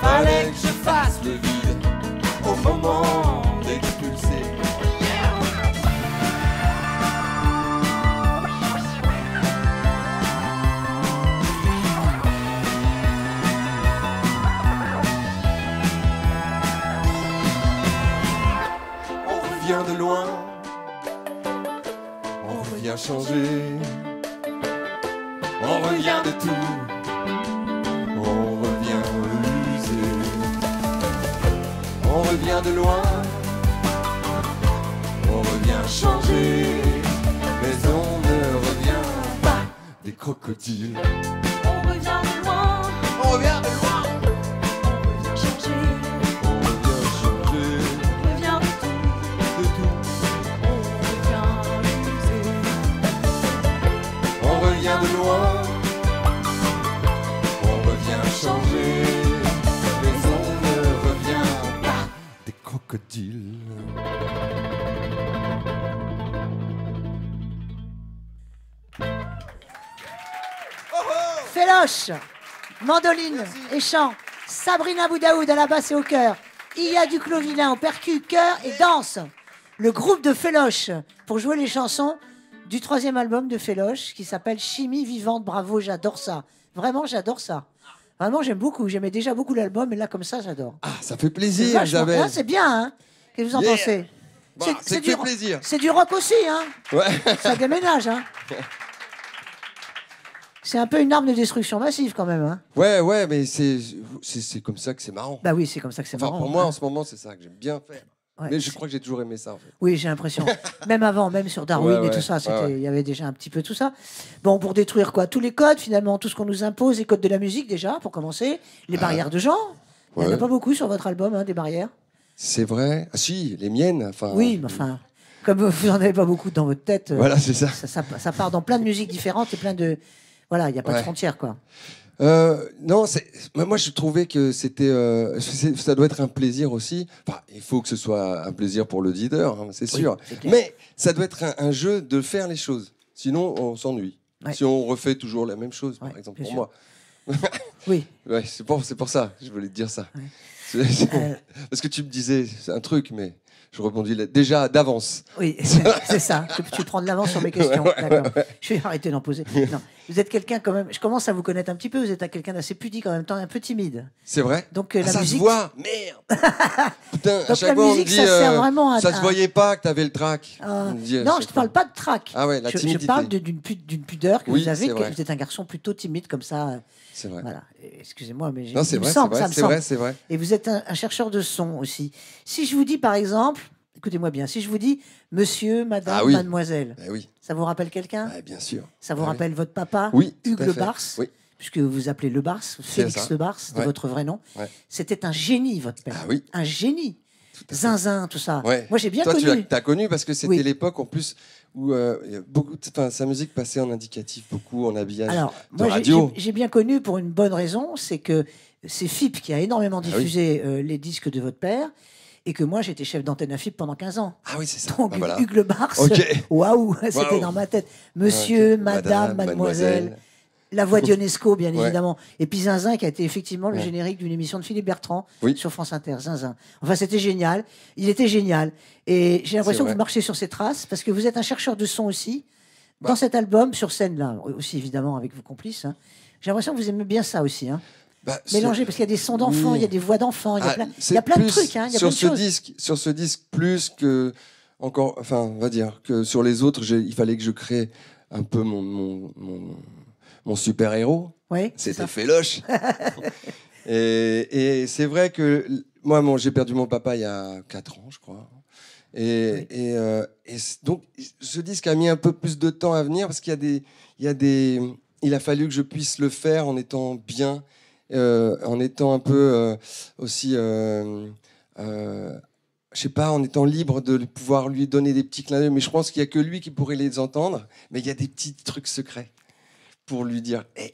Fallait que je fasse le vide au moment d'expulser. On revient de loin, on revient changer, on revient de tout. On revient de loin, on revient changer, mais on ne revient pas des crocodiles. On revient de loin, on revient de loin, on revient changer, on revient changer, on revient de tout, de tout, on revient l'user. On revient de loin, on revient changer. Féloche, mandoline Merci. Et chant. Sabrina Boudaoud à la basse et au cœur. Il y a du Clos-Vilain au percu, cœur et danse. Le groupe de Féloche pour jouer les chansons du troisième album de Féloche qui s'appelle Chimie Vivante. Bravo, j'adore ça. Vraiment, j'adore ça. Vraiment, j'aime beaucoup. J'aimais déjà beaucoup l'album, mais là, comme ça, j'adore. Ah, ça fait plaisir, Isabelle. C'est bien, hein. Qu'est-ce que vous en yeah. pensez bah, c'est du plaisir. C'est du rock aussi, hein. Ouais. Ça déménage, hein. C'est un peu une arme de destruction massive, quand même, hein. Ouais, ouais, mais c'est comme ça que c'est marrant. Bah oui, c'est comme ça que c'est enfin, marrant. Pour moi, ouais. en ce moment, c'est ça que j'aime bien faire. Ouais, mais je crois que j'ai toujours aimé ça, en fait. Oui, j'ai l'impression. Même avant, même sur Darwin ouais, et ouais, tout ça, il ouais, ouais. y avait déjà un petit peu tout ça. Bon, pour détruire quoi? Tous les codes, finalement, tout ce qu'on nous impose, les codes de la musique déjà, pour commencer, les ah. barrières de genre. Ouais. Il n'y en a pas beaucoup sur votre album, hein, des barrières. C'est vrai. Ah si, les miennes. Enfin, oui, mais enfin, comme vous n'en avez pas beaucoup dans votre tête, voilà, c'est ça. Ça, ça, ça part dans plein de musiques différentes et plein de... Voilà, il n'y a pas ouais. de frontières, quoi. Euh, non, moi je trouvais que c'était, euh... ça doit être un plaisir aussi. Enfin, il faut que ce soit un plaisir pour l'auditeur, hein, c'est sûr. Oui, mais ça doit être un, un jeu de faire les choses. Sinon, on s'ennuie. Ouais. Si on refait toujours la même chose, ouais, par exemple, pour sûr. Moi. Oui. Ouais, c'est pour, c'est pour ça. Je voulais te dire ça. Ouais. Euh... Parce que tu me disais un truc, mais. Je rebondis là, déjà d'avance. Oui, c'est ça. Tu, tu prends de l'avance sur mes questions. Ouais, ouais, ouais, ouais. Je vais arrêter d'en poser. Non. Vous êtes quelqu'un quand même... Je commence à vous connaître un petit peu. Vous êtes quelqu'un d'assez pudique en même temps, un peu timide. C'est vrai. Donc, euh, ah, la ça musique... se voit. Merde. Putain, donc, à chaque fois, on me dit... Ça, euh, à... ça se voyait pas que tu avais le trac. Euh, non, je ne te parle pas de trac. Ah ouais, la je, timidité. Je parle d'une pudeur que oui, vous avez. Que vous êtes un garçon plutôt timide comme ça. C'est vrai. Voilà. Excusez-moi, mais je me sens que ça me semble. C'est vrai, et vous êtes un, un chercheur de son aussi. Si je vous dis, par exemple... Écoutez-moi bien, si je vous dis monsieur, madame, ah oui. mademoiselle, eh oui. ça vous rappelle quelqu'un? eh Bien sûr. Ça vous eh rappelle oui. votre papa, oui, Hugues Le Bars, oui. puisque vous vous appelez Le Bars, Félix Le Bars, c'est ouais. votre vrai nom. Ouais. C'était un génie, votre père. Ah oui. Un génie. Tout Zinzin, tout ça. Ouais. Moi, j'ai bien Toi, connu. Toi, tu as connu parce que c'était oui. l'époque, en plus, où euh, beaucoup, sa musique passait en indicatif, beaucoup en habillage Alors, de moi, radio. J'ai bien connu pour une bonne raison, c'est que c'est F I P qui a énormément diffusé ah oui. euh, les disques de votre père. Et que moi, j'étais chef d'antenne à F I P pendant quinze ans. Ah oui, c'est ça. Donc, bah, voilà. Hugues Le Bars, okay. waouh, c'était wow. dans ma tête. Monsieur, okay. madame, madame, mademoiselle, mademoiselle. La voix d'Ionesco, bien ouais. évidemment. Et puis Zinzin, qui a été effectivement ouais. le générique d'une émission de Philippe Bertrand oui. sur France Inter, Zinzin. Enfin, c'était génial. Il était génial. Et j'ai l'impression que vous marchez sur ses traces, parce que vous êtes un chercheur de son aussi. Bah. Dans cet album, sur scène, là, aussi évidemment avec vos complices, hein. J'ai l'impression que vous aimez bien ça aussi, hein. Bah, mélanger parce qu'il y a des sons d'enfants, il oui. y a des voix d'enfants, il ah, y a plein de trucs. Hein, y a sur plein de ce choses. disque, sur ce disque plus que encore, enfin, on va dire que sur les autres, il fallait que je crée un peu mon mon, mon, mon super héros. Oui, c'était Féloche. et et c'est vrai que moi, bon, j'ai perdu mon papa il y a quatre ans, je crois. Et, oui. et, euh, et donc ce disque a mis un peu plus de temps à venir parce qu'il y a des, il y a des, il a fallu que je puisse le faire en étant bien. Euh, en étant un peu euh, aussi euh, euh, je sais pas, en étant libre de pouvoir lui donner des petits clins d'œil, mais je pense qu'il n'y a que lui qui pourrait les entendre. Mais il y a des petits trucs secrets pour lui dire hey,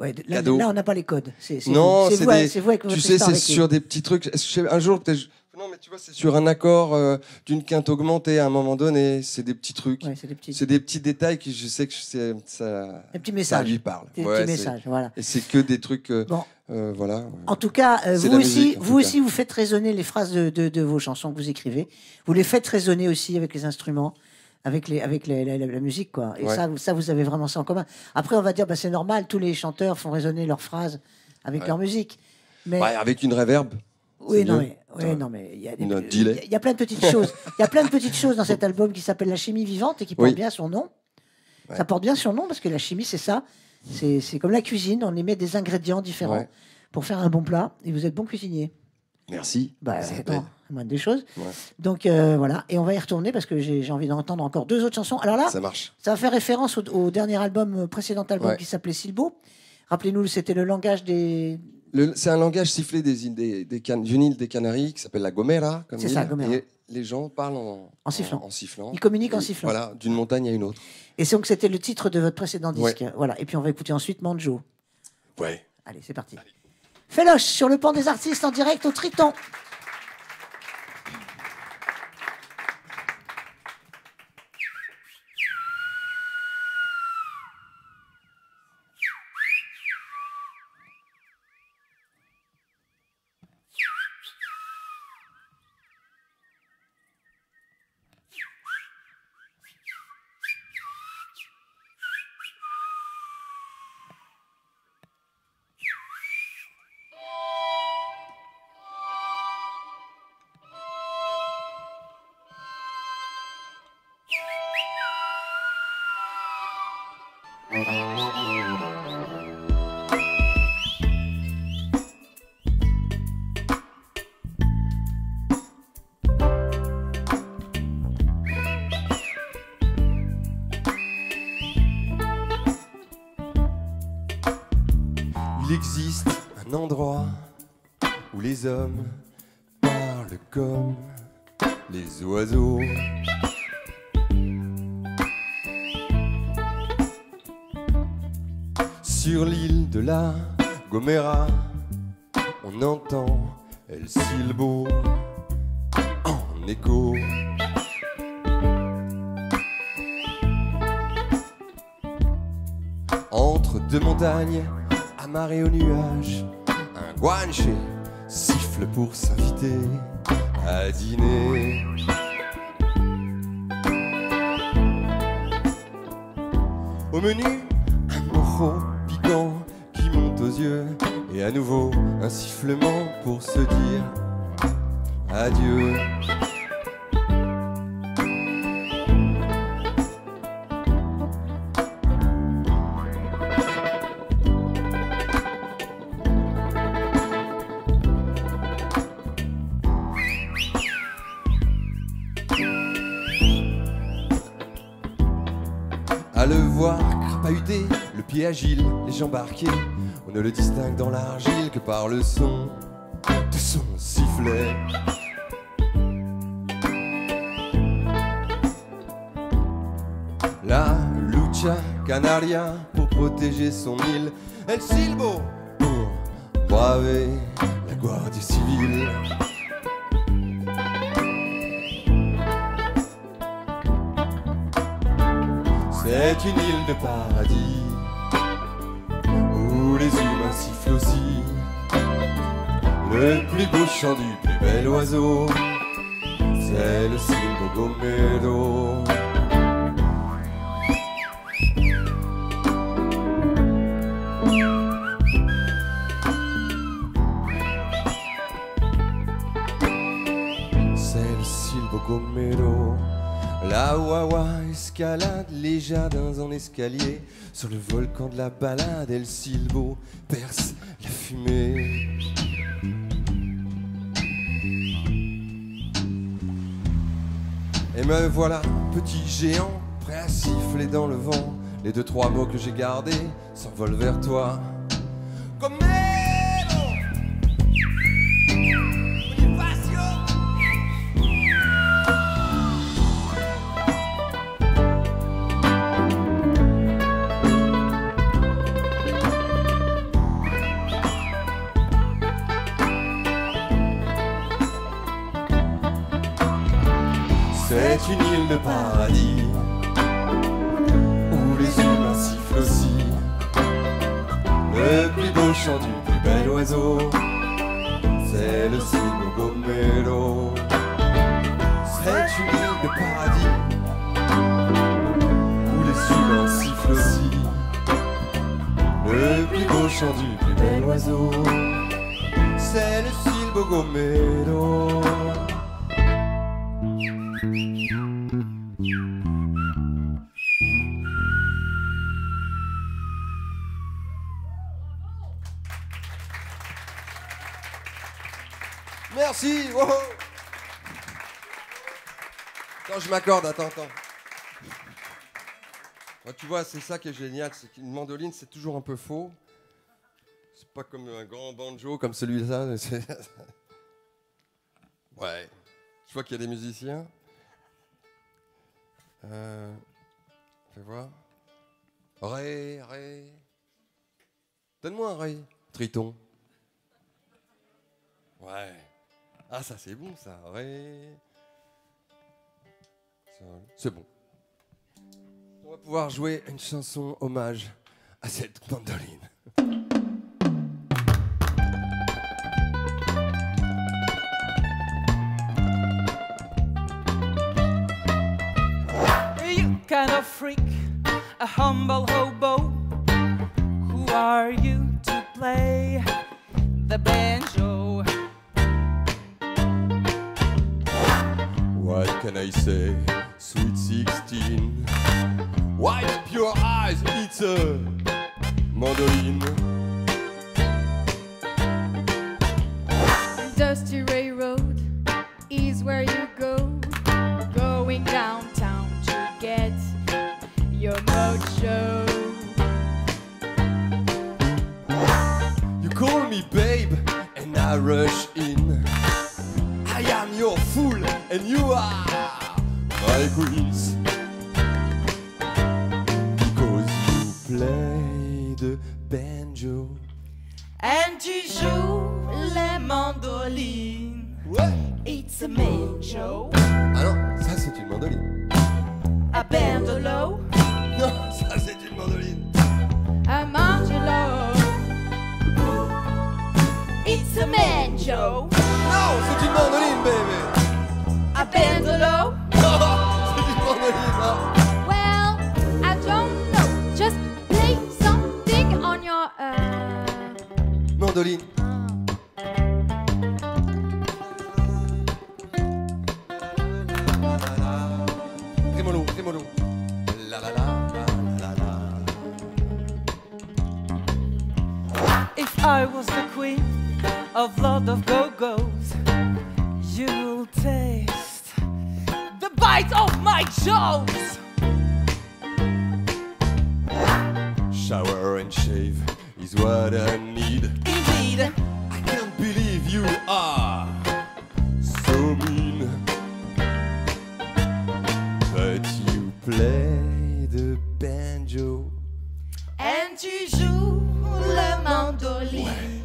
ouais, « là, là, on n'a pas les codes. » Non, c'est des... Tu sais, c'est sur des petits trucs. Un jour, peut-être... Non, mais tu vois, c'est sur un accord euh, d'une quinte augmentée à un moment donné. C'est des petits trucs. Ouais, c'est des petits... c'est des petits détails qui, je sais que ça, des petits messages. Ça lui parle. Des ouais, petits messages, voilà. Et c'est que des trucs... Euh, bon. euh, voilà. En tout cas, euh, vous, aussi, musique, vous aussi, vous faites résonner les phrases de, de, de vos chansons que vous écrivez. Vous les faites résonner aussi avec les instruments, avec, les, avec les, la, la, la musique, quoi. Et ouais. ça, ça, vous avez vraiment ça en commun. Après, on va dire, bah, c'est normal, tous les chanteurs font résonner leurs phrases avec ouais. leur musique. Mais... Ouais, avec une réverbe. Oui, non, mais, oui non, mais il y, y, y a plein de petites choses. Il y a plein de petites choses dans cet album qui s'appelle La Chimie Vivante et qui porte oui. bien son nom. Ouais. Ça porte bien son nom parce que la chimie, c'est ça. C'est comme la cuisine, on y met des ingrédients différents ouais. pour faire un bon plat. Et vous êtes bon cuisinier. Merci. Bah, attends, moins des choses. Ouais. Donc euh, voilà, et on va y retourner parce que j'ai envie d'entendre encore deux autres chansons. Alors là, ça, marche. ça va faire référence au, au dernier album, au précédent album ouais. qui s'appelait Silbo. Rappelez-nous, c'était le langage des... C'est un langage sifflé des îles, des, des can, d'une île des Canaries qui s'appelle la Gomera. C'est ça, Gomera. Et les gens parlent en, en, sifflant. en, en sifflant. Ils communiquent et, en sifflant. Voilà, d'une montagne à une autre. Et donc c'était le titre de votre précédent disque. Ouais. Voilà. Et puis on va écouter ensuite Manjo. Ouais. Allez, c'est parti. Allez. Féloche sur le pan des artistes en direct au Triton. Il existe un endroit où les hommes parlent comme les oiseaux. Sur l'île de la Gomera, on entend El Silbo en écho. Entre deux montagnes, amarré aux nuages, un guanché siffle pour s'inviter à dîner. Au menu, un mojo piquant qui monte aux yeux, et à nouveau un sifflement pour se dire adieu. Agile, les jambes arquées, on ne le distingue dans l'argile que par le son de son sifflet. La lucha canaria pour protéger son île, El Silbo pour braver la guardia civile. C'est une île de paradis, les humains sifflent aussi, le plus beau chant du plus bel oiseau, c'est le Silbo Gomero. C'est le Silbo Gomero. La Wawa escalade les jardins en escalier, sur le volcan de la balade, El Silbo perce la fumée. Et me voilà, petit géant, prêt à siffler dans le vent, les deux trois mots que j'ai gardés s'envolent vers toi. Comme c'est une île de paradis où les humains sifflent aussi. Le plus beau chant du plus bel oiseau, c'est le Silbo Gomero. C'est une île de paradis où les humains sifflent aussi. Le plus beau chant du plus bel oiseau, c'est le Silbo Gomero. Merci, wow. Attends, je m'accorde, attends, attends. Bah, tu vois, c'est ça qui est génial, c'est qu'une mandoline, c'est toujours un peu faux. C'est pas comme un grand banjo comme celui-là. Ouais, je vois qu'il y a des musiciens. Euh, fais voir. Ré, ré. Donne-moi un ré. Triton. Ouais. Ah, ça c'est bon, ça. Ré. C'est bon. On va pouvoir jouer une chanson hommage à cette mandoline. You kind of freak, a humble hobo. Who are you to play the banjo? What can I say, sweet sixteen? Why up your eyes, it's a mandoline. Dusty railroad is where you go, going downtown to get your mojo. You call me babe and I rush in. I am your fool and you are my queens. Play the banjo and tu joues les mandolines. Ouais. It's a banjo. Ah non, ça c'est une mandoline. A bandolo. Non, ça c'est une mandoline. A mandolo. It's a banjo. Non, c'est une mandoline, baby. A bandolo. Non, c'est une mandoline. Non. Well, I don't know. Just Euh... mandoline. Ah. Trémolo, trémolo. La la la la la la. If I was the queen of lot of go-go's, you'll taste the bite of my jaws. Shower and shave is what I need. Indeed, I can't believe you are so mean. But you play the banjo and tu joues la mandoline. Ouais.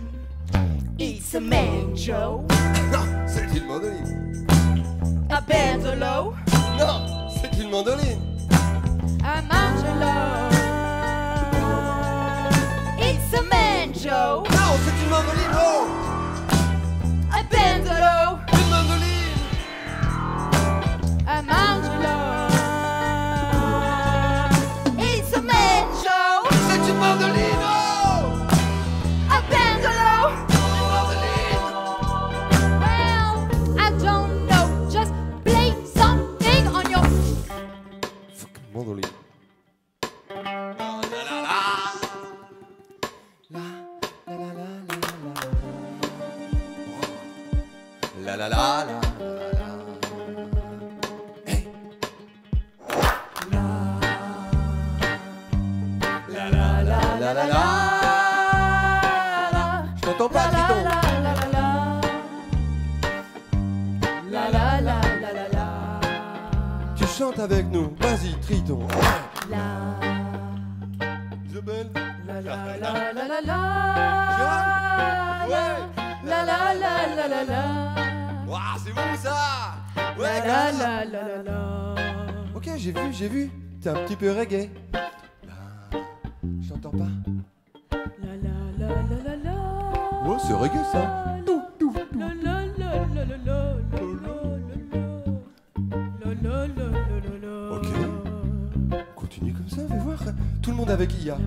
It's a banjo. Non, c'est une mandoline. A bandolo. Non, c'est une mandoline. A mandolo. It's a banjo. Non, c'est une mandoline, oh. A bandolo. Une mandoline. A mandolo. It's a banjo. C'est une mandoline, oh. A bandolo. Une mandoline. Well, I don't know. Just play something on your fucking mandoline. La la la la hey. La la la la la la la. Je t'entends pas, Triton. La la la la la la. Tu chantes avec nous, vas-y Triton. La Isabelle. La la la la la la. La la la la la la. Waouh, c'est bon ça! Ouais, la la la la la la. ok, j'ai vu, j'ai vu. T'es un petit peu reggae. Là, je t'entends pas. La la la la la la. Oh, c'est reggae ça. Tout, tout, tout. La la la la la la la la la. Ok. Continue comme ça, fais voir. Tout le monde avec I A.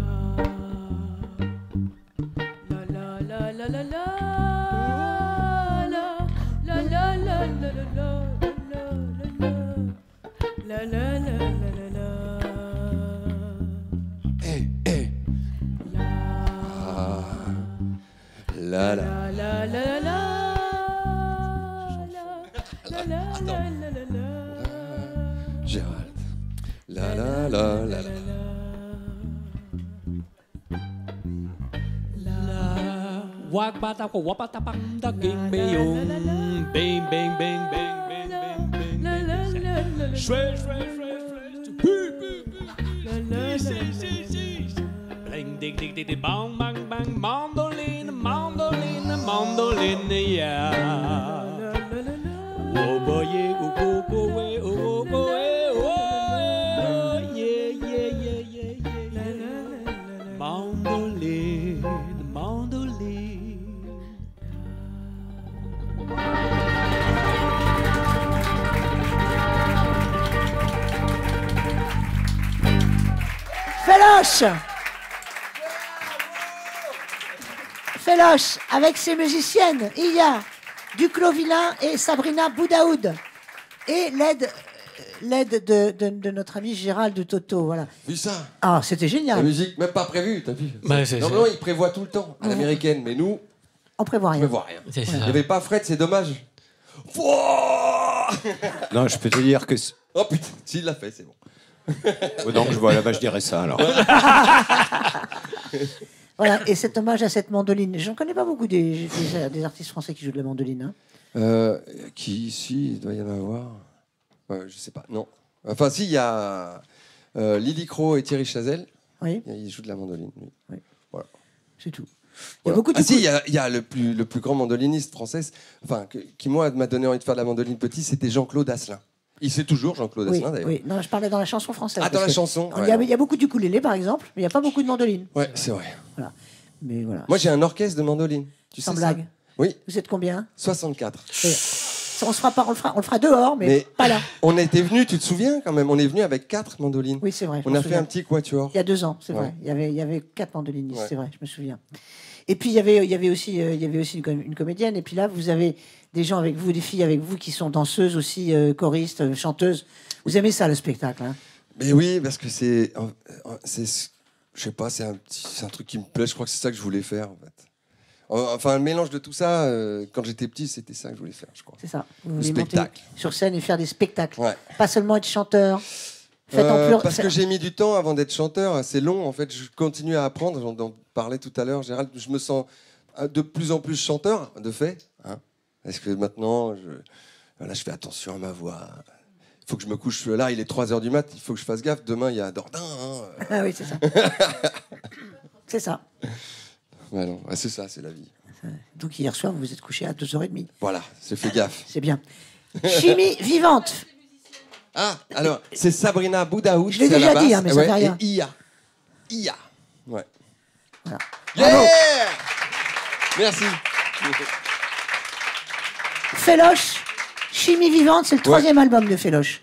Bang bang bang bang bang. Shred shred shred shred. Boo boo boo. Si si si. Bling dig dig dig dig. Bang bang bang. Mandoline mandoline mandoline yeah. Oh boy oh oh boy oh boy oh yeah yeah yeah yeah yeah. Mandoline mandoline. Féloche, Féloche, avec ses musiciennes, il y a du Clos-Vilain et Sabrina Boudaoud, et l'aide l'aide de, de, de notre ami Gérald Toto, voilà. Vu ça. Ah, c'était génial. La musique, même pas prévue, t'as vu. Bah, normalement, il prévoit tout le temps à l'américaine, mais nous, on prévoit rien. On prévoit rien. Ouais. Il n'y avait pas Fred, c'est dommage. Non, je peux te dire que. Oh putain, s'il l'a fait, c'est bon. Donc je vois la vache, je dirais ça alors. Voilà, et cet hommage à cette mandoline. J'en connais pas beaucoup des, des, des artistes français qui jouent de la mandoline. Hein. Euh, qui ici, il doit y en avoir. Euh, je sais pas, non. Enfin, si, il y a euh, Lily Crow et Thierry Chazelle. Oui. Ils jouent de la mandoline. Oui. Oui. Voilà. C'est tout. Il y a voilà. beaucoup de ah si, il y a, il y a le, plus, le plus grand mandoliniste français, enfin, que, qui moi m'a donné envie de faire de la mandoline petit, c'était Jean-Claude Asselin. Il sait toujours Jean-Claude oui, Asselin d'ailleurs. Oui, non, je parlais dans la chanson française. Ah, dans la chanson. Il ouais, y, y a beaucoup d'ukulélé par exemple, mais il n'y a pas beaucoup de mandoline. Ouais, c'est vrai. Voilà. Mais voilà. Moi j'ai un orchestre de mandoline. Tu Sans sais blague. Ça oui. Vous êtes combien? Soixante-quatre. Et on ne se fera pas, on le fera, on le fera dehors, mais, mais pas là. On était venu, tu te souviens quand même, on est venu avec quatre mandolines. Oui, c'est vrai. On a fait un petit quatuor. Il y a deux ans, c'est ouais. vrai. Il y avait, il y avait quatre mandolinistes, ouais. c'est vrai, je me souviens. Et puis il y avait, il y avait aussi, il y avait aussi une comédienne. Et puis là, vous avez des gens avec vous, des filles avec vous qui sont danseuses aussi, choristes, chanteuses. Vous aimez ça, le spectacle, hein? Mais oui, parce que c'est, c'est, je sais pas, c'est un petit, c'est un truc qui me plaît. Je crois que c'est ça que je voulais faire, en fait. Enfin, le mélange de tout ça, euh, quand j'étais petit, c'était ça que je voulais faire, je crois. C'est ça. Vous voulez monter sur scène et faire des spectacles. Ouais. Pas seulement être chanteur. Faites euh, en pleurs... Parce que j'ai mis du temps avant d'être chanteur. C'est long, en fait. Je continue à apprendre. J'en parlais tout à l'heure, Gérald. Je me sens de plus en plus chanteur, de fait. Hein, parce que maintenant, je... Voilà, je fais attention à ma voix. Il faut que je me couche. Là, il est trois heures du mat. Il faut que je fasse gaffe. Demain, il y a Dordain. Hein. Ah oui, c'est ça. C'est ça. Ouais, ouais, c'est ça, c'est la vie. Donc hier soir, vous vous êtes couché à deux heures trente. Voilà, c'est fait gaffe. C'est bien. Chimie vivante. Ah, alors, c'est Sabrina Boudaoud. Je l'ai déjà dit, hein, mais ouais, ça fait rien. Et I A. I A. Ouais. Voilà. Yeah. Merci. Féloche, Chimie vivante, c'est le ouais. troisième album de Féloche.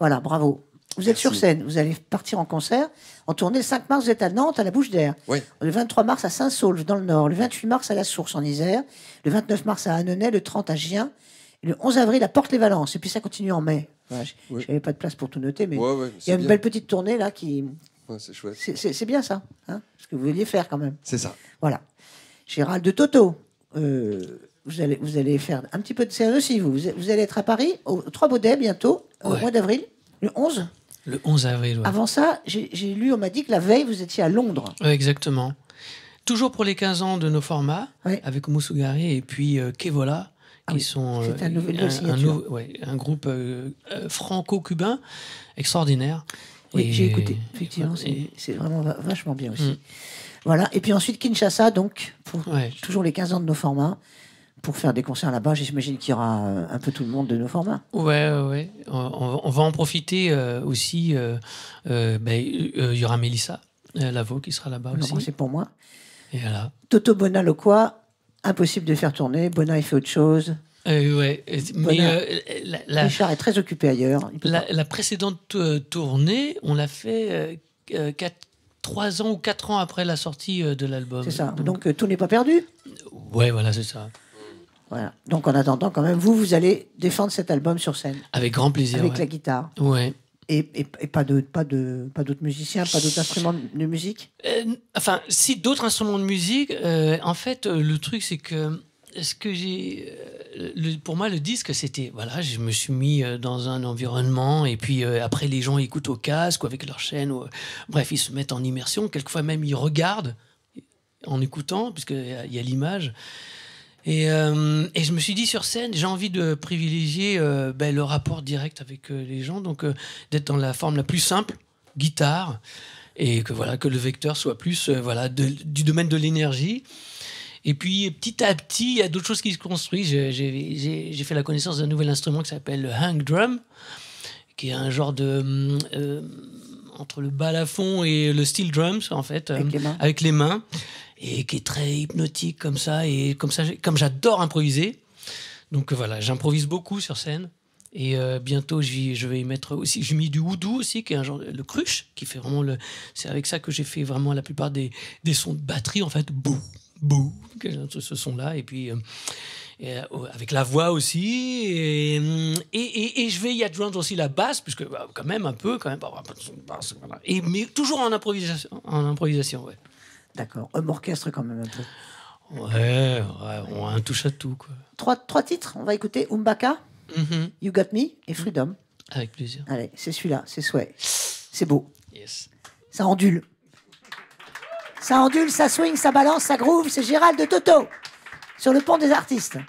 Voilà, bravo. Vous êtes Merci. Sur scène, vous allez partir en concert. En tournée, le cinq mars, vous êtes à Nantes, à la Bouche d'Air. Oui. Le vingt-trois mars, à Saint-Saulve, dans le Nord. Le vingt-huit mars, à La Source, en Isère. Le vingt-neuf mars, à Annonay. Le trente, à Gien. Et le onze avril, à Porte-les-Valences. Et puis ça continue en mai. Voilà, oui. Je n'avais pas de place pour tout noter, mais ouais, ouais, il y a une bien. Belle petite tournée, là, qui... Ouais, c'est chouette. C'est bien, ça. Hein, ce que vous vouliez faire, quand même. C'est ça. Voilà. Gérald de Toto, euh, vous, allez, vous allez faire un petit peu de scène aussi, vous. Vous allez être à Paris, au Trois-Baudets, bientôt, au ouais. mois d'avril. Le onze. Le onze avril, ouais. Avant ça, j'ai lu, on m'a dit que la veille, vous étiez à Londres. Ouais, exactement. Toujours pour les quinze ans de nos formats, ouais. avec Moussougaré et puis euh, Kevola, ah qui oui. sont euh, un, nouvel, un, un, nou, ouais, un groupe euh, franco-cubain extraordinaire. Oui, j'ai écouté. Effectivement, c'est vraiment vachement bien aussi. Mmh. Voilà. Et puis ensuite, Kinshasa, donc, pour ouais. toujours les quinze ans de nos formats. pour faire des concerts là-bas, j'imagine qu'il y aura un peu tout le monde de nos formats. Ouais, ouais. On, on va en profiter euh, aussi. Il euh, euh, ben, euh, y aura Mélissa Laveaux qui sera là-bas aussi. C'est pour moi. Et voilà. Toto Bona Lokua, impossible de faire tourner. Bona, il fait autre chose. Euh, ouais, mais euh, la, la, Richard est très occupé ailleurs. La, la précédente tournée, on l'a fait euh, quatre, trois ans ou quatre ans après la sortie de l'album. C'est ça. Donc, Donc euh, tout n'est pas perdu. Ouais, voilà, c'est ça. Voilà. Donc en attendant, quand même, vous, vous allez défendre cet album sur scène. Avec grand plaisir. Avec ouais. la guitare. Ouais. Et, et, et pas de, pas de, pas d'autres musiciens, pas d'autres instruments de musique. Euh, enfin, si d'autres instruments de musique. Euh, en fait, le truc, c'est que. Ce que j'ai, le, pour moi, le disque, c'était voilà, je me suis mis dans un environnement et puis euh, après les gens écoutent au casque ou avec leur chaîne, ou, bref, ils se mettent en immersion. Quelquefois même ils regardent en écoutant, puisque il y a, a l'image. Et, euh, et je me suis dit sur scène, j'ai envie de privilégier euh, ben, le rapport direct avec euh, les gens, donc euh, d'être dans la forme la plus simple, guitare, et que voilà, que le vecteur soit plus euh, voilà de, du domaine de l'énergie. Et puis, petit à petit, il y a d'autres choses qui se construisent. J'ai fait la connaissance d'un nouvel instrument qui s'appelle le hang drum, qui est un genre de... Euh, entre le balafon et le steel drums, en fait, avec, euh, les mains. avec les mains, et qui est très hypnotique, comme ça. Et comme ça, comme j'adore improviser, donc voilà, j'improvise beaucoup sur scène. Et euh, bientôt, je vais y mettre aussi... J'ai mis du oudou aussi, qui est un genre... Le cruche, qui fait vraiment le... C'est avec ça que j'ai fait vraiment la plupart des, des sons de batterie, en fait. Boum Bouh, ce son-là, et puis euh, et, euh, avec la voix aussi, et, et, et, et je vais y adjoindre aussi la basse, puisque bah, quand même un peu, quand même, et, mais toujours en improvisation, en improvisation, ouais. D'accord, homme orchestre quand même un peu. Ouais, ouais, on a un touche à tout, quoi. Trois, trois titres, on va écouter Umbaka, mm-hmm. You Got Me et Freedom. Avec plaisir. Allez, c'est celui-là, c'est Sway. C'est beau. Yes. Ça ondule. Ça ondule, ça swing, ça balance, ça groove. C'est Gérald de Toto, sur le pont des artistes. Cool.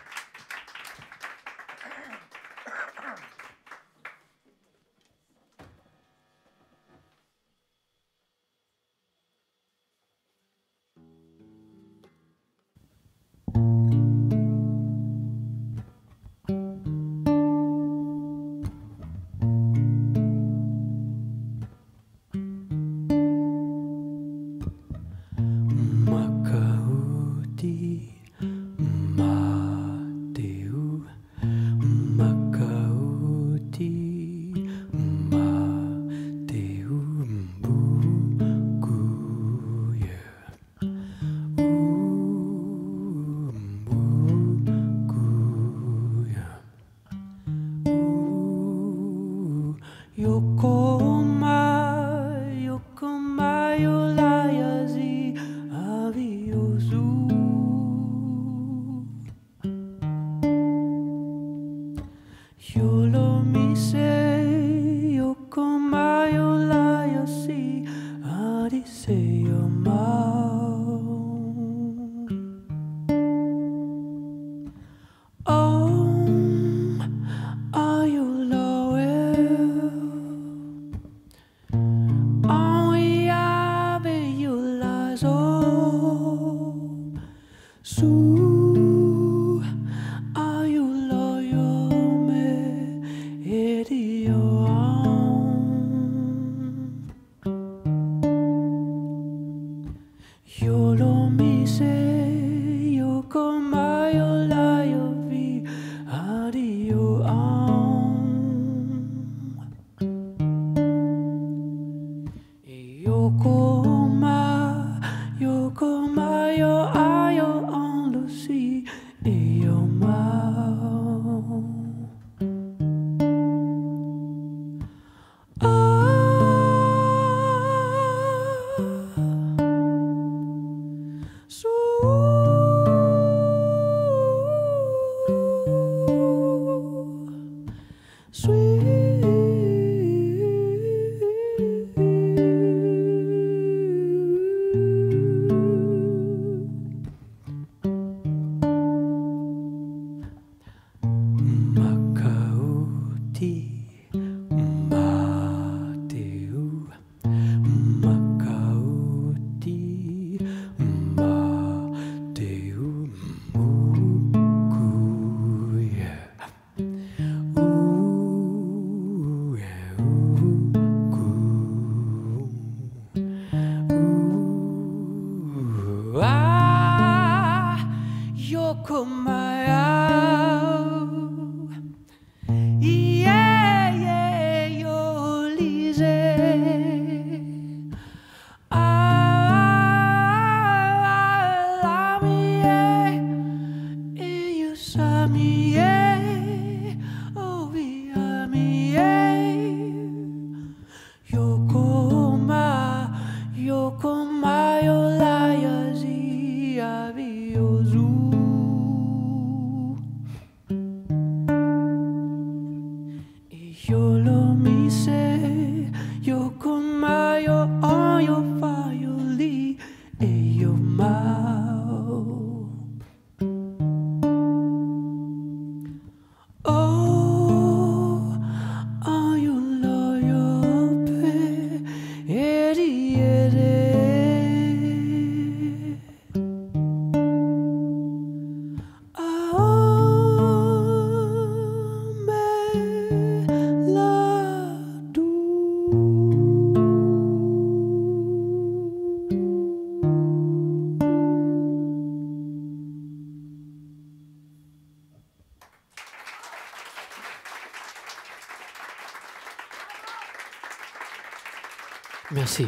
Merci.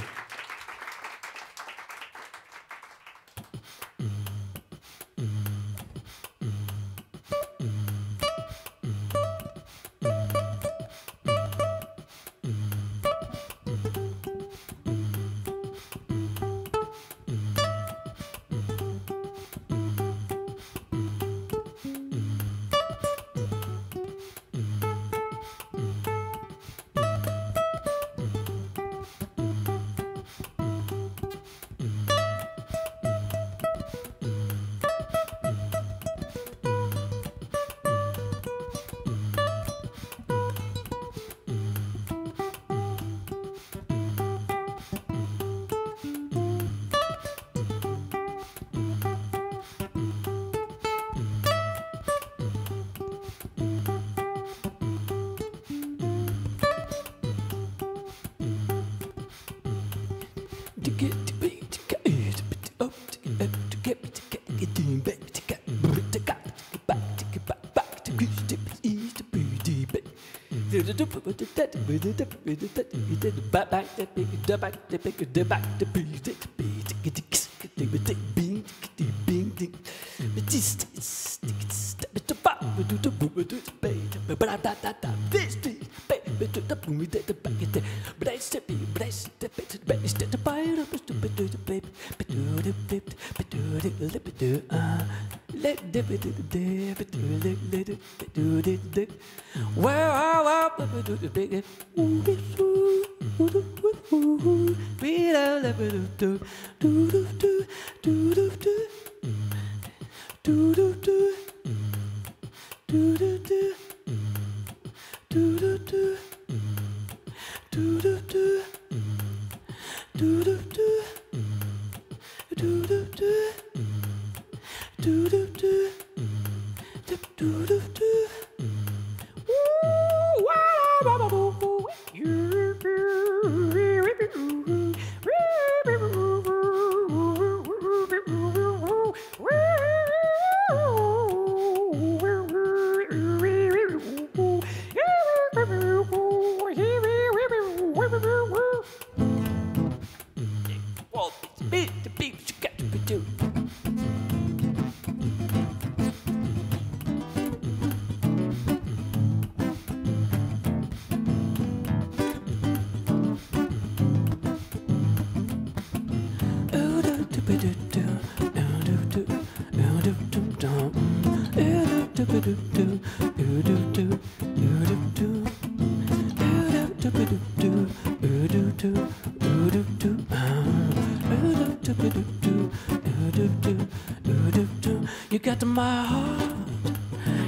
You got my heart,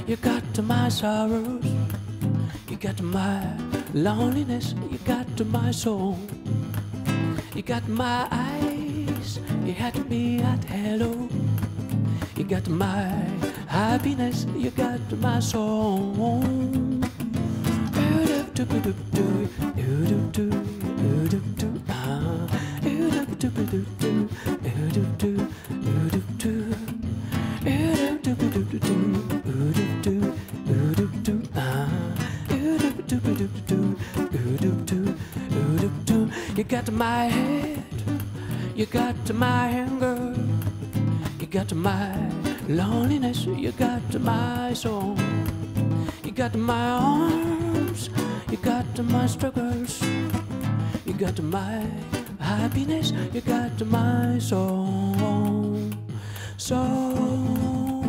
you got my sorrows, you got my loneliness, you got my soul, you got my eyes, you had me at hello, you got my happiness, you got my soul. My head, you got my anger, you got my loneliness, you got my soul, you got my arms, you got my struggles, you got my happiness, you got my soul, soul,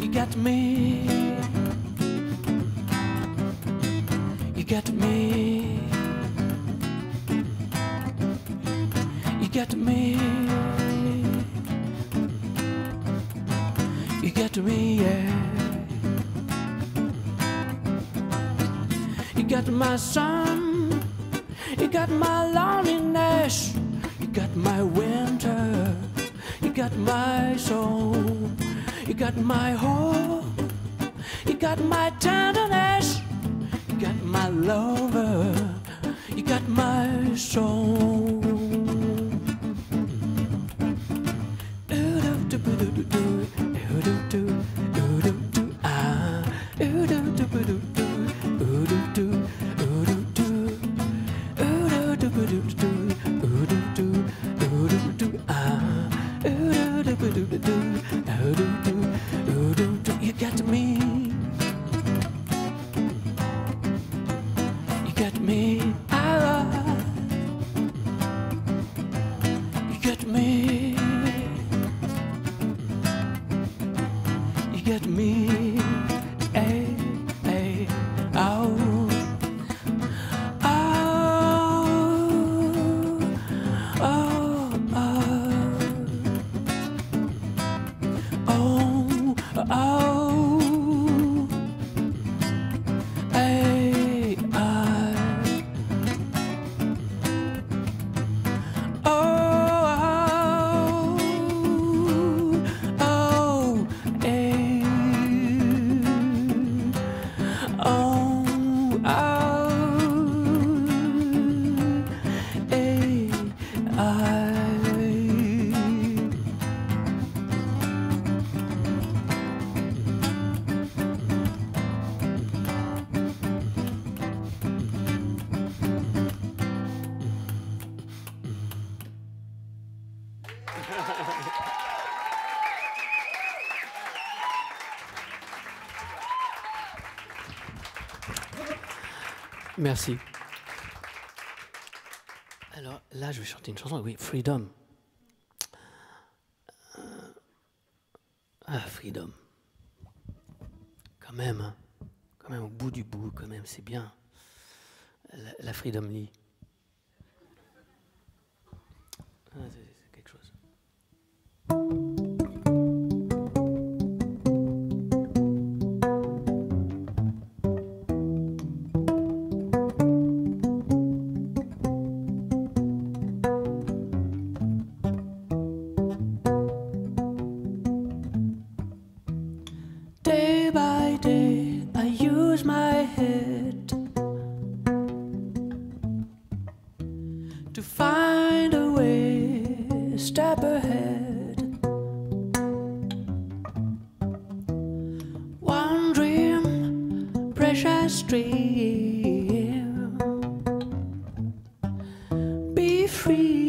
you got me, you got me, you got me, you got me, yeah. You got my sun, you got my loneliness, you got my winter, you got my soul, you got my hope, you got my tenderness, you got my lover, you got my soul. Merci. Alors là, je vais chanter une chanson. Oui, Freedom. Euh... Ah, Freedom. Quand même, hein. Quand même, au bout du bout, quand même, c'est bien. La, la Freedom Lee. Ah, c'est quelque chose. Freedom,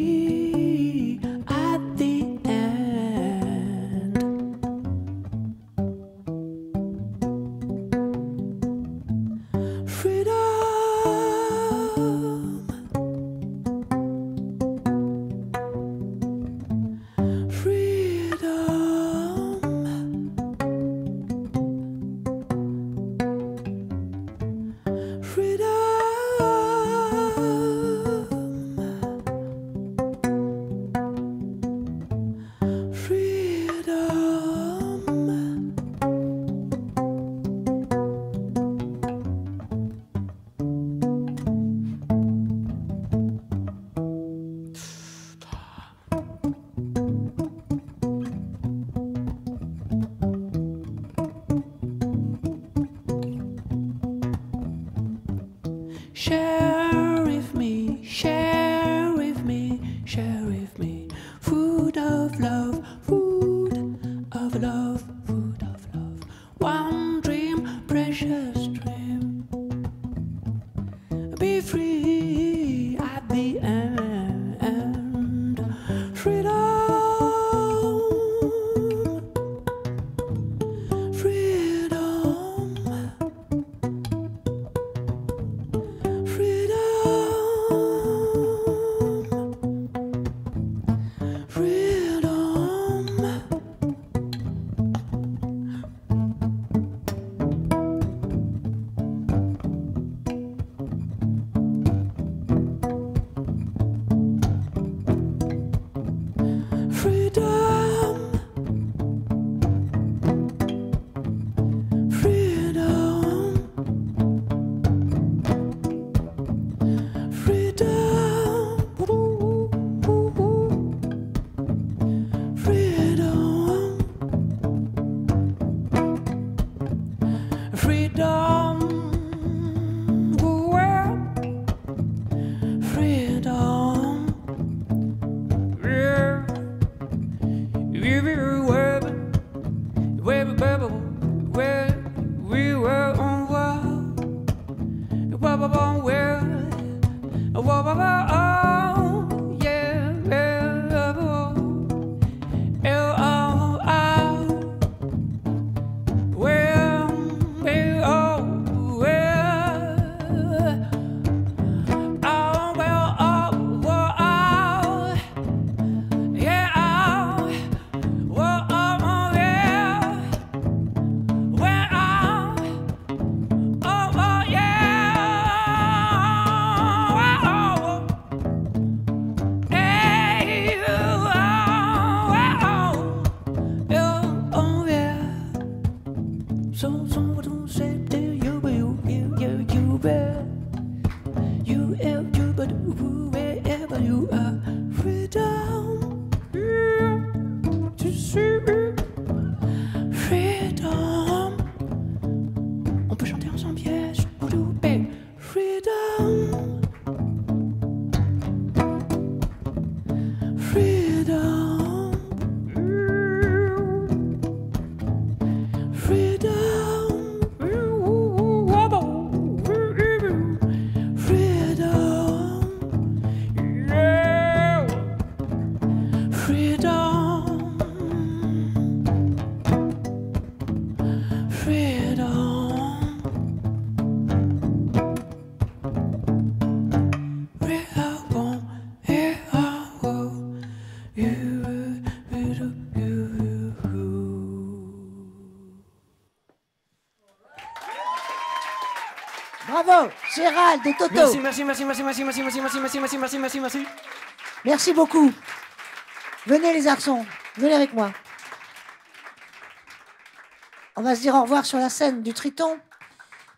Gérald et Toto. Merci, merci, merci, merci, merci, merci, merci, merci, merci, merci, merci, merci, merci. Merci beaucoup. Venez les garçons, venez avec moi. On va se dire au revoir sur la scène du Triton.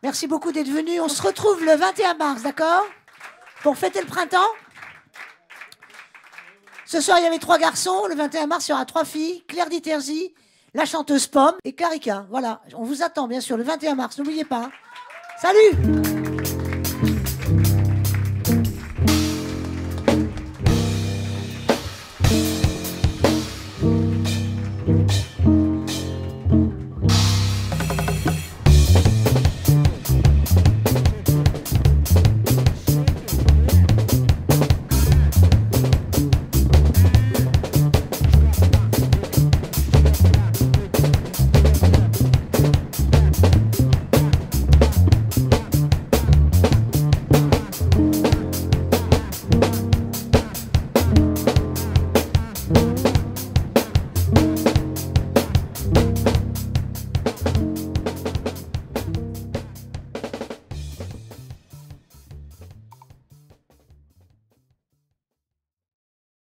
Merci beaucoup d'être venus. On se retrouve le vingt et un mars, d'accord? Pour fêter le printemps. Ce soir, il y avait trois garçons. Le vingt et un mars, il y aura trois filles. Claire Diterzi, la chanteuse Pomme et Clarika. Voilà, on vous attend bien sûr le vingt et un mars, n'oubliez pas. Salut!